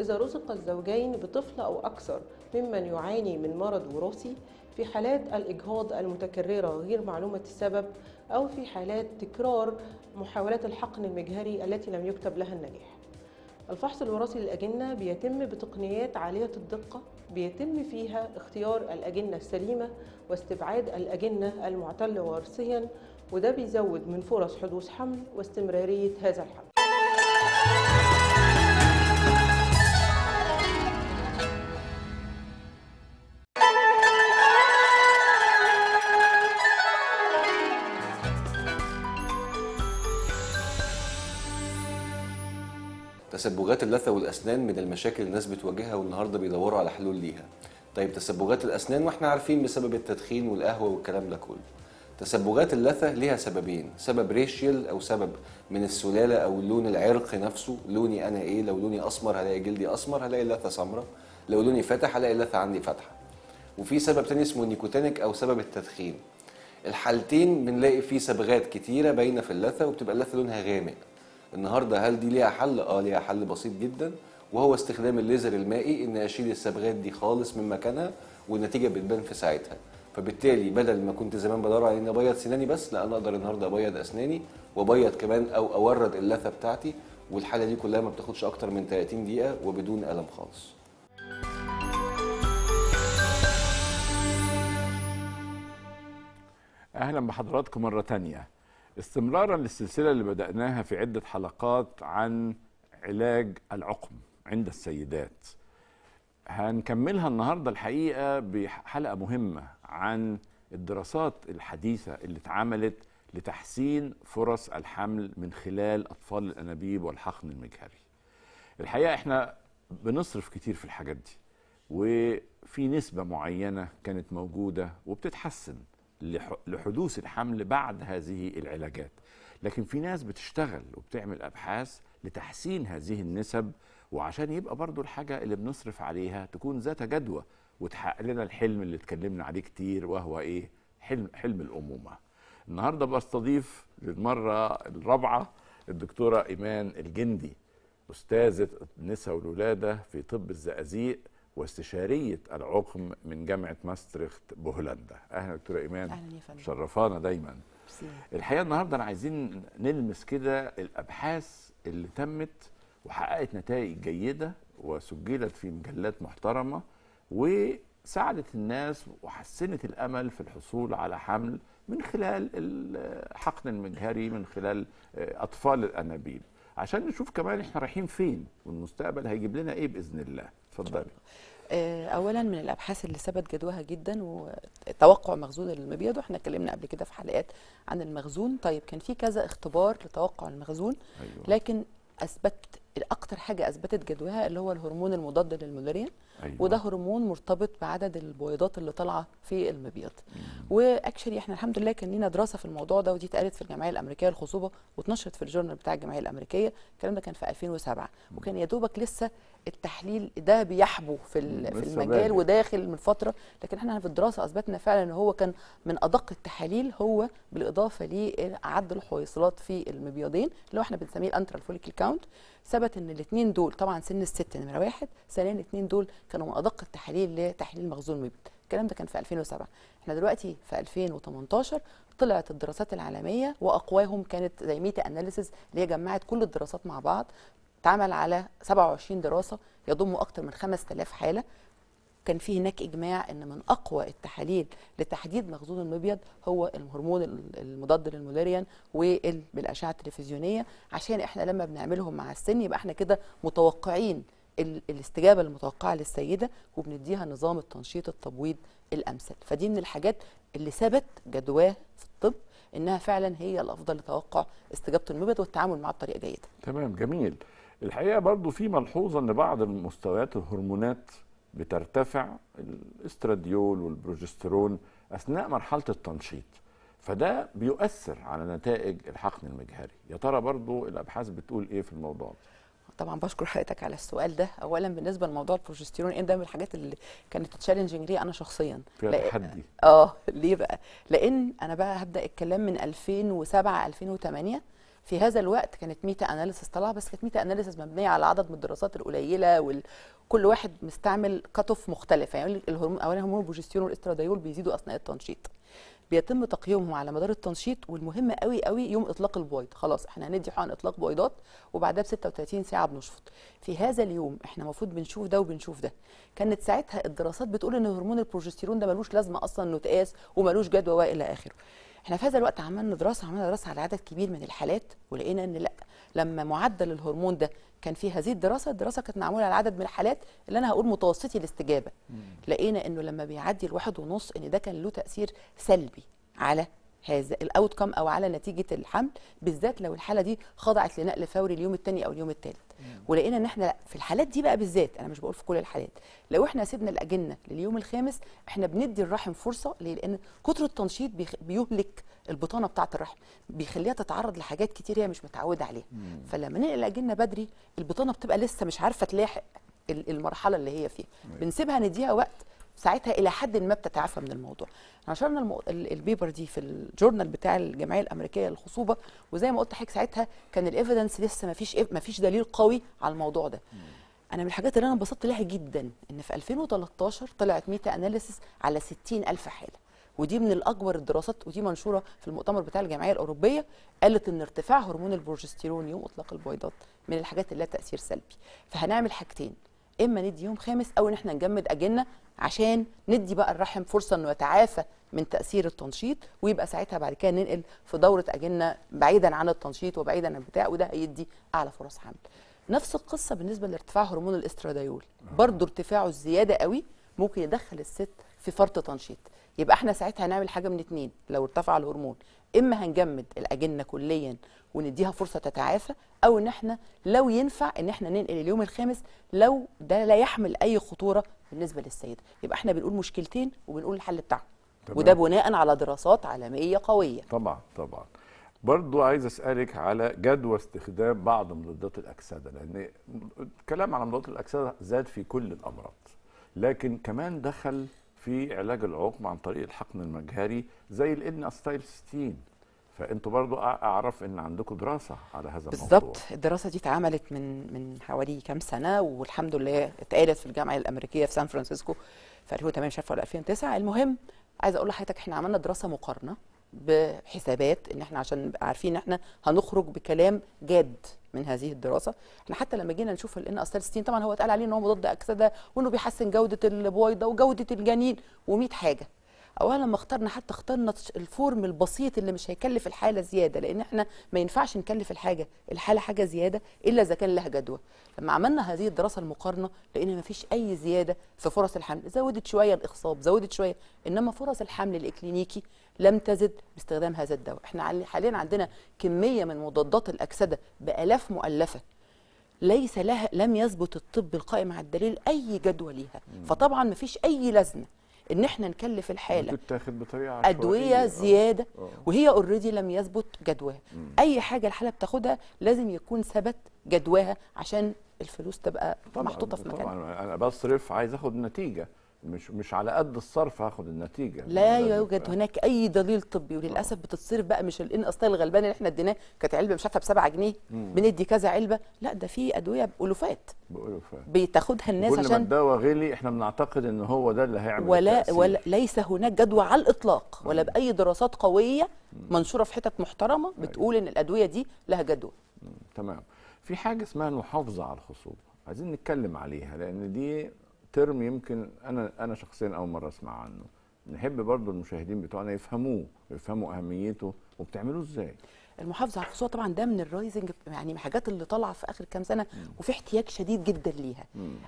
إذا رزق الزوجين بطفل أو أكثر ممن يعاني من مرض وراثي، في حالات الإجهاض المتكررة غير معلومة السبب، أو في حالات تكرار محاولات الحقن المجهري التي لم يكتب لها النجاح. الفحص الوراثي للأجنة بيتم بتقنيات عالية الدقة، بيتم فيها اختيار الأجنة السليمة واستبعاد الأجنة المعتلة وراثيا، وده بيزود من فرص حدوث حمل واستمرارية هذا الحمل. تسبجات اللثه والاسنان من المشاكل الناس بتواجهها والنهارده بيدوروا على حلول ليها. طيب تسبجات الاسنان واحنا عارفين بسبب التدخين والقهوه والكلام ده كله. تسبجات اللثه ليها سببين، سبب ريشيال او سبب من السلاله او اللون العرقي نفسه، لوني انا ايه، لو لوني اسمر هلاقي جلدي اسمر هلاقي اللثه سمراء، لو لوني فاتح هلاقي اللثه عندي فاتحه. وفي سبب تاني اسمه النيكوتينيك او سبب التدخين. الحالتين بنلاقي فيه صبغات كتيره باينه في اللثه، وبتبقى اللثه لونها غامق. النهارده هل دي ليها حل؟ ليها حل بسيط جدا، وهو استخدام الليزر المائي، ان اشيل الصبغات دي خالص من مكانها، والنتيجه بتبان في ساعتها. فبالتالي بدل ما كنت زمان بدور على ان ابيض سناني بس، لا انا اقدر النهارده ابيض اسناني وابيض كمان او اورد اللثه بتاعتي، والحاله دي كلها ما بتاخدش اكتر من 30 دقيقه وبدون الم خالص. اهلا بحضراتكم مره تانية، استمرارا للسلسله اللي بدأناها في عده حلقات عن علاج العقم عند السيدات. هنكملها النهارده الحقيقه بحلقه مهمه عن الدراسات الحديثه اللي اتعملت لتحسين فرص الحمل من خلال اطفال الانابيب والحقن المجهري. الحقيقه احنا بنصرف كتير في الحاجات دي، وفي نسبه معينه كانت موجوده وبتتحسن لحدوث الحمل بعد هذه العلاجات، لكن في ناس بتشتغل وبتعمل ابحاث لتحسين هذه النسب، وعشان يبقى برضو الحاجة اللي بنصرف عليها تكون ذات جدوى وتحقق لنا الحلم اللي اتكلمنا عليه كتير، وهو ايه؟ حلم الأمومة. النهاردة بستضيف للمرة الرابعة الدكتورة إيمان الجندي، أستاذة النساء والولادة في طب الزقازيق واستشارية العقم من جامعة ماستريخت بهولندا. أهلا دكتورة إيمان. أهلا يا فندم. شرفانا دايما. الحقيقة النهاردة أنا عايزين نلمس كده الأبحاث اللي تمت وحققت نتائج جيدة وسجلت في مجلات محترمة وساعدت الناس وحسنت الأمل في الحصول على حمل من خلال الحقن المجهري، من خلال أطفال الأنابيب، عشان نشوف كمان احنا رايحين فين والمستقبل هيجيب لنا ايه بإذن الله. اتفضلي. اولا من الابحاث اللي ثبت جدواها جدا وتوقع مخزون المبيض، واحنا اتكلمنا قبل كده في حلقات عن المخزون. طيب كان في كذا اختبار لتوقع المخزون، أيوة. لكن اثبتت اكتر حاجه اثبتت جدواها اللي هو الهرمون المضاد للملاريا، أيوة. وده هرمون مرتبط بعدد البويضات اللي طالعه في المبيض. واكشلي احنا الحمد لله كان لنا دراسه في الموضوع ده، ودي اتقالت في الجمعيه الامريكيه للخصوبه واتنشرت في الجورنال بتاع الجمعيه الامريكيه. الكلام ده كان في 2007، وكان يا دوبك لسه التحليل ده بيحبو في المجال وداخل من فتره، لكن احنا في الدراسه اثبتنا فعلا ان هو كان من ادق التحاليل، هو بالاضافه لعد الحويصلات في المبيضين اللي هو احنا بنسميه الانترال فوليكل كاونت. ثبت ان الاثنين دول طبعا سن الست نمره واحد، ثانيا الاثنين دول كانوا من ادق التحاليل لتحليل مخزون المبيض. الكلام ده كان في 2007، احنا دلوقتي في 2018 طلعت الدراسات العالميه واقواهم كانت زي ميتا اناليسيز اللي هي جمعت كل الدراسات مع بعض، اتعمل على 27 دراسه يضموا اكثر من 5000 حاله. كان في هناك اجماع ان من اقوى التحاليل لتحديد مخزون المبيض هو الهرمون المضاد للمولاريا والاشعه التلفزيونيه، عشان احنا لما بنعملهم مع السن يبقى احنا كده متوقعين الاستجابه المتوقعه للسيده وبنديها نظام التنشيط التبويض الامثل. فدي من الحاجات اللي ثبت جدواه في الطب انها فعلا هي الافضل لتوقع استجابه المبيض والتعامل معه بطريقه جيده. تمام، جميل. الحقيقه برضو في ملحوظه ان بعض المستويات الهرمونات بترتفع، الاستراديول والبروجسترون، اثناء مرحله التنشيط، فده بيؤثر على نتائج الحقن المجهري. يا ترى برضو الابحاث بتقول ايه في الموضوع؟ طبعا بشكر حضرتك على السؤال ده. اولا بالنسبه لموضوع البروجستيرون ده من الحاجات اللي كانت تشالنجنج لي انا شخصيا، فيها تحدي. ليه بقى؟ لان انا بقى هبدا الكلام من 2007 2008 في هذا الوقت كانت ميتا اناليسيس طالعه، بس كانت ميتا اناليسيس مبنيه على عدد من الدراسات القليله وكل واحد مستعمل كتف مختلفه. يعني الهرمون اولا هرمون البروجستيرون والاستراديول بيزيدوا اثناء التنشيط، بيتم تقييمهم على مدار التنشيط، والمهم قوي قوي يوم اطلاق البويض. خلاص احنا هندي حقن اطلاق بويضات وبعدها ب 36 ساعه بنشفط. في هذا اليوم احنا المفروض بنشوف ده وبنشوف ده. كانت ساعتها الدراسات بتقول ان هرمون البروجستيرون ده ملوش لازمه اصلا انه يتقاس وملوش جدوى والى اخره. احنا في هذا الوقت عملنا دراسه على عدد كبير من الحالات، ولقينا ان لا، لما معدل الهرمون ده كان في هذه الدراسه كانت معموله على عدد من الحالات اللي انا هقول متوسطي الاستجابه، لقينا انه لما بيعدي ال1.5 ان ده كان له تاثير سلبي على هذا الاوتكم او على نتيجه الحمل، بالذات لو الحاله دي خضعت لنقل فوري اليوم الثاني او اليوم الثالث. ولقينا ان احنا في الحالات دي بقى بالذات، انا مش بقول في كل الحالات، لو احنا سيبنا الاجنه لليوم الخامس احنا بندي الرحم فرصه، لان كتر التنشيط بيهلك البطانه بتاعه الرحم، بيخليها تتعرض لحاجات كتير هي مش متعوده عليها. فلما ننقل الاجنه بدري البطانه بتبقى لسه مش عارفه تلاحق المرحله اللي هي فيها، بنسيبها نديها وقت، ساعتها الى حد ما بتتعافى من الموضوع. نشرنا البيبر دي في الجورنال بتاع الجمعيه الامريكيه للخصوبه، وزي ما قلت لحضرتك ساعتها كان الايفيدنس لسه ما فيش دليل قوي على الموضوع ده. انا من الحاجات اللي انا انبسطت لها جدا ان في 2013 طلعت ميتا اناليسيس على 60,000 حاله، ودي من الاكبر الدراسات، ودي منشوره في المؤتمر بتاع الجمعيه الاوروبيه، قالت ان ارتفاع هرمون البروجستيرون يوم اطلاق البويضات من الحاجات اللي لها تاثير سلبي. فهنعمل حاجتين، اما ندي يوم خامس او ان احنا نجمد اجنه عشان ندي بقى الرحم فرصه انه يتعافى من تاثير التنشيط، ويبقى ساعتها بعد كده ننقل في دوره اجنه بعيدا عن التنشيط وبعيدا عن البتاع، وده هيدي اعلى فرص حمل. نفس القصه بالنسبه لارتفاع هرمون الاستراديول، برضه ارتفاعه الزياده قوي ممكن يدخل الست في فرط تنشيط. يبقى احنا ساعتها هنعمل حاجه من اتنين لو ارتفع الهرمون، اما هنجمد الاجنه كليا ونديها فرصه تتعافى، او ان احنا لو ينفع ان احنا ننقل اليوم الخامس لو ده لا يحمل اي خطوره بالنسبه للسيده. يبقى احنا بنقول مشكلتين وبنقول الحل بتاعهم، وده بناء على دراسات عالميه قويه. طبعا طبعا. برضو عايز اسالك على جدوى استخدام بعض مضادات الاكسده، لان الكلام على مضادات الاكسده زاد في كل الامراض، لكن كمان دخل في علاج العقم عن طريق الحقن المجهري زي الN-acetylcysteine. فانتوا برضو اعرف ان عندكم دراسه على هذا الموضوع. بالظبط، الدراسه دي اتعملت من حوالي كام سنه، والحمد لله اتقالت في الجامعه الامريكيه في سان فرانسيسكو في 2008 مش عارفه ولا 2009. المهم عايز اقول لحضرتك احنا عملنا دراسه مقارنه بحسابات ان احنا عشان نبقى عارفين احنا هنخرج بكلام جاد من هذه الدراسه. احنا حتى لما جينا نشوف الN-acetylcysteine طبعا هو اتقال عليه ان هو مضاد اكسده وانه بيحسن جوده البويضه وجوده الجنين و100 حاجه. اولا لما اخترنا حتى اخترنا الفورم البسيط اللي مش هيكلف الحاله زياده، لان احنا ما ينفعش نكلف الحاله حاجه زياده الا اذا كان لها جدوى. لما عملنا هذه الدراسه المقارنه لان ما فيش اي زياده في فرص الحمل، زودت شويه الاخصاب، زودت شويه، انما فرص الحمل الاكلينيكي لم تزد باستخدام هذا الدواء. احنا حاليا عندنا كميه من مضادات الاكسده بالاف مؤلفه ليس لها، لم يثبت الطب القائم على الدليل اي جدوى ليها، فطبعا ما فيش اي لازمه ان احنا نكلف الحاله بتتاخد بطريقه ادويه زياده وهي اوريدي لم يثبت جدواها. اي حاجه الحاله بتاخدها لازم يكون ثبت جدواها عشان الفلوس تبقى محطوطه في مكانها. طبعا انا بصرف عايز اخد النتيجه، مش على قد الصرف هاخد النتيجه. لا يوجد هناك اي دليل طبي، وللاسف بتتصرف بقى مش الN-acetylcysteine الغلبان اللي احنا اديناه كانت علبه مش عارفه ب7 جنيه، بندي كذا علبه، لا ده في ادويه بألوفات بتاخدها الناس كل عشان كل ما الدواء غلي احنا بنعتقد ان هو ده اللي هيعمل ولا ليس هناك جدوى على الاطلاق ولا باي دراسات قويه منشوره في حتت محترمه بتقول ان الادويه دي لها جدوى. تمام. في حاجه اسمها المحافظه على الخصوبه، عايزين نتكلم عليها لان دي ترم يمكن انا شخصيا اول مره اسمع عنه، نحب برضو المشاهدين بتوعنا يفهموه ويفهموا اهميته وبتعملوه ازاي. المحافظه على الخصوبه طبعا ده من الرايزنج، يعني من الحاجات اللي طالعه في اخر كام سنه وفي احتياج شديد جدا ليها.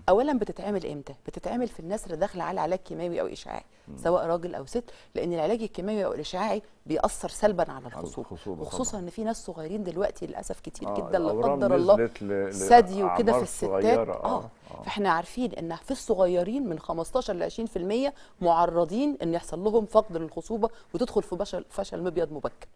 اولا بتتعمل امتى؟ بتتعمل في الناس اللي داخله على علاج كيماوي او اشعاعي، سواء راجل او ست، لان العلاج الكيماوي او الاشعاعي بيأثر سلبا على الخصوبه، وخصوصا ان في ناس صغيرين دلوقتي للاسف كتير جدا لا قدر الله ثدي وكده في الستات. فاحنا عارفين ان في الصغيرين من 15 ل 20% معرضين ان يحصل لهم فقد للخصوبه وتدخل في فشل مبيض مبكر.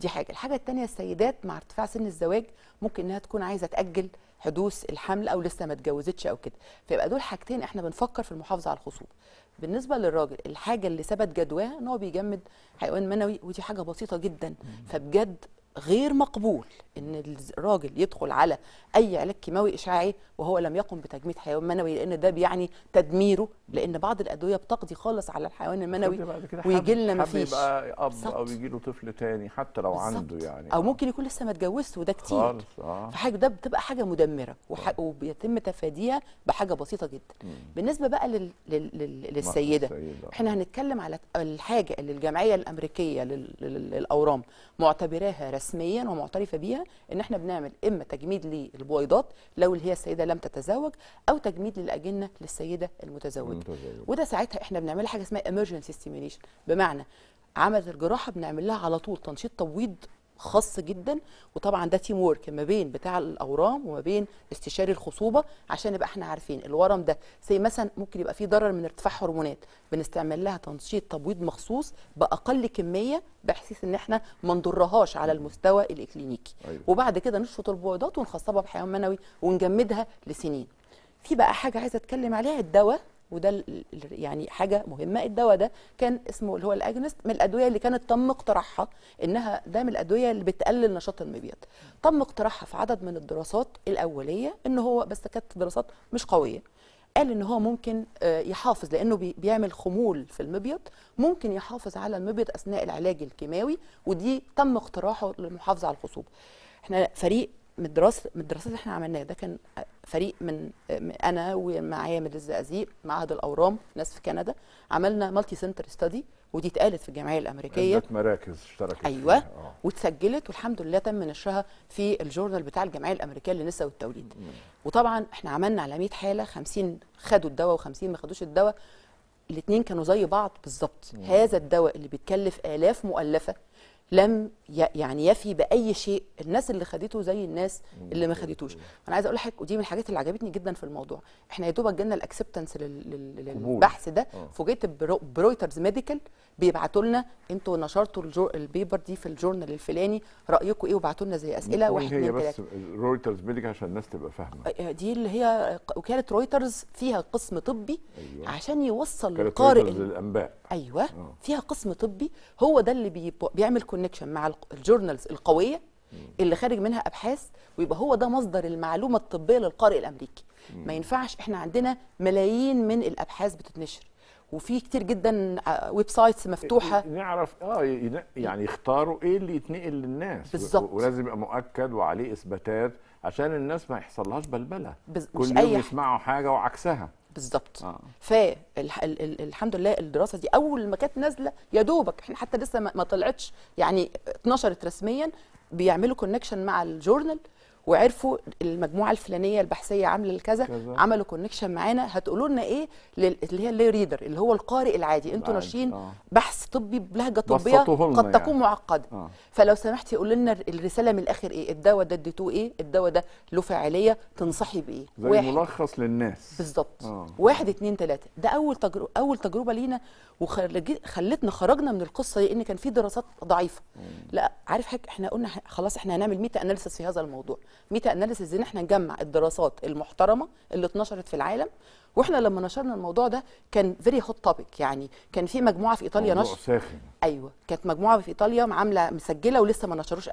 دي حاجه. الحاجه الثانيه السيدات مع ارتفاع سن الزواج ممكن انها تكون عايزه تاجل حدوث الحمل او لسه ما اتجوزتش او كده، فيبقى دول حاجتين احنا بنفكر في المحافظه على الخصوبه. بالنسبه للراجل الحاجه اللي ثبت جدواها ان هو بيجمد حيوان منوي، ودي حاجه بسيطه جدا، فبجد غير مقبول ان الراجل يدخل على اي علاج كيماوي اشعاعي وهو لم يقم بتجميد حيوان منوي، لان ده بيعني تدميره، لان بعض الادويه بتقضي خالص على الحيوان المنوي ويجي لنا ما فيش، يبقى اب او يجي له طفل تاني حتى لو عنده يعني، او ممكن يكون لسه ما اتجوزش وده كتير. فحاجه ده بتبقى حاجه مدمره وبيتم تفاديها بحاجه بسيطه جدا. بالنسبه بقى للسيده احنا هنتكلم على الحاجه اللي الجمعيه الامريكيه للاورام معتبراها رسميا ومعترفه بيها، ان احنا بنعمل اما تجميد للبويضات لو اللي هي السيده لم تتزوج، او تجميد للاجنه للسيده المتزوجه. وده ساعتها احنا بنعمل حاجه اسمها emergency stimulation، بمعنى عملت الجراحه بنعمل لها على طول تنشيط تبويض خاص جدا، وطبعا ده تيم وورك ما بين بتاع الاورام وما بين استشاري الخصوبه، عشان يبقى احنا عارفين الورم ده زي مثلا ممكن يبقى فيه ضرر من ارتفاع هرمونات، بنستعمل لها تنشيط تبويض مخصوص باقل كميه بحيث ان احنا ما نضرهاش على المستوى الاكلينيكي. وبعد كده نشفط البويضات ونخصبها بحيوان منوي ونجمدها لسنين. في بقى حاجه عايزه اتكلم عليها، الدواء، وده يعني حاجه مهمه. الدواء ده كان اسمه اللي هو الاجنست، من الادويه اللي كانت تم اقتراحها انها ده من الادويه اللي بتقلل نشاط المبيض. تم اقتراحها في عدد من الدراسات الاوليه ان هو، بس كانت دراسات مش قويه، قال ان هو ممكن يحافظ لانه بيعمل خمول في المبيض، ممكن يحافظ على المبيض اثناء العلاج الكيماوي، ودي تم اقتراحه للمحافظه على الخصوبه. احنا فريق من الدراسات اللي احنا عملناها ده كان فريق من انا ومعايا من الزقازيق معهد الاورام ناس في كندا، عملنا مالتي سنتر ستادي ودي اتقالت في الجمعيه الامريكيه، عدة مراكز اشتركت ايوه فيها. واتسجلت والحمد لله تم نشرها في الجورنال بتاع الجمعيه الامريكيه للنساء والتوليد. وطبعا احنا عملنا على 100 حاله 50 خدوا الدواء و50 ما خدوش الدواء، الاثنين كانوا زي بعض بالظبط. هذا الدواء اللي بيتكلف الاف مؤلفه لم يعني يفي باي شيء الناس اللي خدته زي الناس اللي ما خدتوش. انا عايزه اقول لحضرتك ودي من الحاجات اللي عجبتني جدا في الموضوع، احنا يا دوب جالنا الاكسبتنس للبحث ده، فوجئت برويترز ميديكال بيبعتوا لنا انتوا نشرتوا البيبر دي في الجورنال الفلاني رايكم ايه، وبعتوا لنا زي اسئله واحد اتنين تلاته. هي بس رويترز ميديكال عشان الناس تبقى فاهمه، دي اللي هي وكاله رويترز فيها قسم طبي أيوة. عشان يوصل للقارئ الانباء ايوه فيها قسم طبي، هو ده اللي بيعمل كونكشن مع الجورنالز القويه اللي خارج منها ابحاث، ويبقى هو ده مصدر المعلومه الطبيه للقارئ الامريكي. ما ينفعش احنا عندنا ملايين من الابحاث بتتنشر وفي كتير جدا ويب سايتس مفتوحه نعرف يعني يختاروا ايه اللي يتنقل للناس بالظبط، ولازم يبقى مؤكد وعليه اثباتات عشان الناس ما يحصلهاش بلبله كل يوم يسمعوا حاجه وعكسها بالظبط. فالحمد لله الدراسه دي اول ما كانت نازله يا دوبك احنا حتى لسه ما طلعتش يعني اتنشرت رسميا، بيعملوا كونكشن مع الجورنال وعرفوا المجموعه الفلانيه البحثيه عامله الكذا، عملوا كونكشن معانا هتقولوا لنا ايه اللي هي اللي ريدر اللي هو القارئ العادي، انتوا ناشرين بحث طبي بلهجه طبيه قد تكون يعني معقده فلو سمحت يقول لنا الرساله من الاخر ايه، الدواء ده اديتوه ايه، الدواء ده له فاعليه، تنصحي بايه، زي ملخص للناس بالظبط. واحد اتنين تلاته ده اول تجربه لينا، وخلتنا خرجنا من القصه دي ان كان في دراسات ضعيفه. لا عارف حاجه، احنا قلنا خلاص احنا هنعمل ميتا اناليسيس في هذا الموضوع. ميتا اناليسيس ان احنا نجمع الدراسات المحترمه اللي اتنشرت في العالم، واحنا لما نشرنا الموضوع ده كان فيري هوت توبيك، يعني كان في مجموعه في ايطاليا نشر ساخن ايوه، كانت مجموعه في ايطاليا عامله مسجله ولسه ما نشروش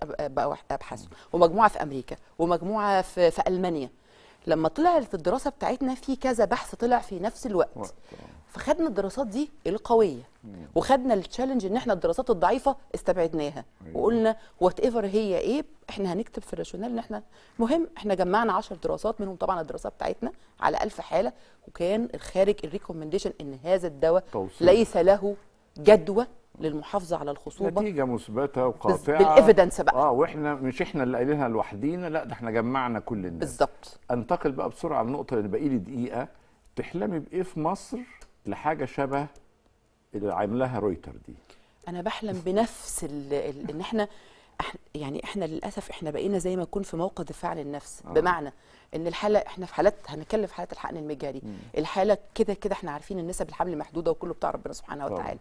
ابحاثهم، ومجموعه في امريكا، ومجموعه في المانيا. لما طلعت الدراسه بتاعتنا في كذا بحث طلع في نفس الوقت، فخدنا الدراسات دي القويه وخدنا التشالنج ان احنا الدراسات الضعيفه استبعدناها وقلنا وات ايفر هي ايه احنا هنكتب في الراشونال ان احنا مهم. احنا جمعنا 10 دراسات منهم طبعا الدراسه بتاعتنا على 1000 حاله، وكان خارج الريكومنديشن ان هذا الدواء ليس له جدوى للمحافظه على الخصوبه، نتيجه مثبته وقاطعه بالإفيدنس بقى واحنا مش احنا اللي قايلينها لوحدينا، لا ده احنا جمعنا كل الناس بالظبط. انتقل بقى بسرعه على النقطه اللي باقي لي دقيقه، تحلمي بايه في مصر لحاجه شبه اللي عاملاها رويتر دي؟ انا بحلم بنفس ان احنا للاسف احنا بقينا زي ما نكون في موقع دفاع عن النفس، بمعنى ان الحاله احنا في حالات هنتكلم في حالات الحقن المجاري، الحاله كده احنا عارفين النسب الحمل محدوده وكله بتاع ربنا سبحانه وتعالى.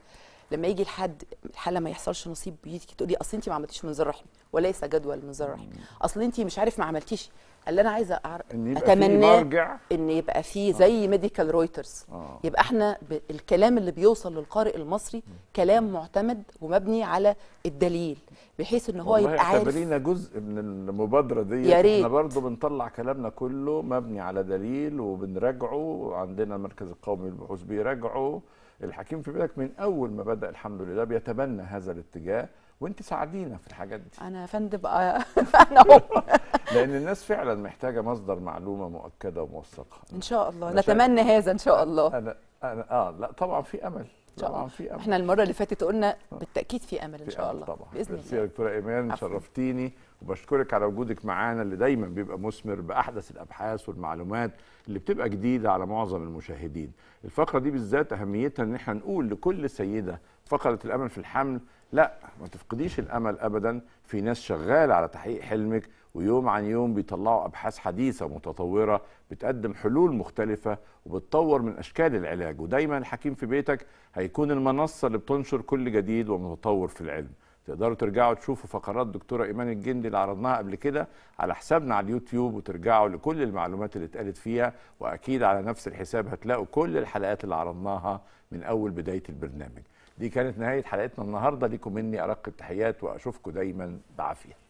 لما يجي لحد الحاله ما يحصلش نصيب بيجي تقول لي اصل انت ما عملتيش منظار رحمي وليس جدوى المنظار الرحمي، اصل انت مش عارف ما عملتيش. اللي انا عايزه اتمناه ان يبقى فيه زي ميديكال رويترز، يبقى احنا الكلام اللي بيوصل للقارئ المصري كلام معتمد ومبني على الدليل، بحيث ان هو يبقى عارف. اعتبرينا جزء من المبادره دي، احنا برضه بنطلع كلامنا كله مبني على دليل وبنراجعه، عندنا المركز القومي للبحوث بيراجعه، الحكيم في بيتك من اول ما بدا الحمد لله بيتبنى هذا الاتجاه، وانت ساعدينا في الحاجات دي. انا يا فندم انا اهو لان الناس فعلا محتاجه مصدر معلومه مؤكده وموثقه. ان شاء الله نتمنى هذا ان شاء الله. انا لا طبعا في امل، طبعا في امل. احنا المره اللي فاتت قلنا بالتاكيد في امل ان شاء الله طبعا باذن الله. يا دكتوره ايمان شرفتيني وبشكرك على وجودك معانا اللي دايما بيبقى مثمر باحدث الابحاث والمعلومات اللي بتبقى جديده على معظم المشاهدين. الفقره دي بالذات اهميتها ان احنا نقول لكل سيده فقدت الامل في الحمل لا ما تفقديش الامل ابدا، في ناس شغاله على تحقيق حلمك ويوم عن يوم بيطلعوا ابحاث حديثه متطوره بتقدم حلول مختلفه وبتطور من اشكال العلاج، ودايما الحكيم في بيتك هيكون المنصه اللي بتنشر كل جديد ومتطور في العلم. تقدروا ترجعوا تشوفوا فقرات دكتورة إيمان الجندي اللي عرضناها قبل كده على حسابنا على اليوتيوب وترجعوا لكل المعلومات اللي اتقالت فيها، وأكيد على نفس الحساب هتلاقوا كل الحلقات اللي عرضناها من أول بداية البرنامج. دي كانت نهاية حلقتنا النهاردة، ليكم مني أرق التحيات وأشوفكم دايما بعافية.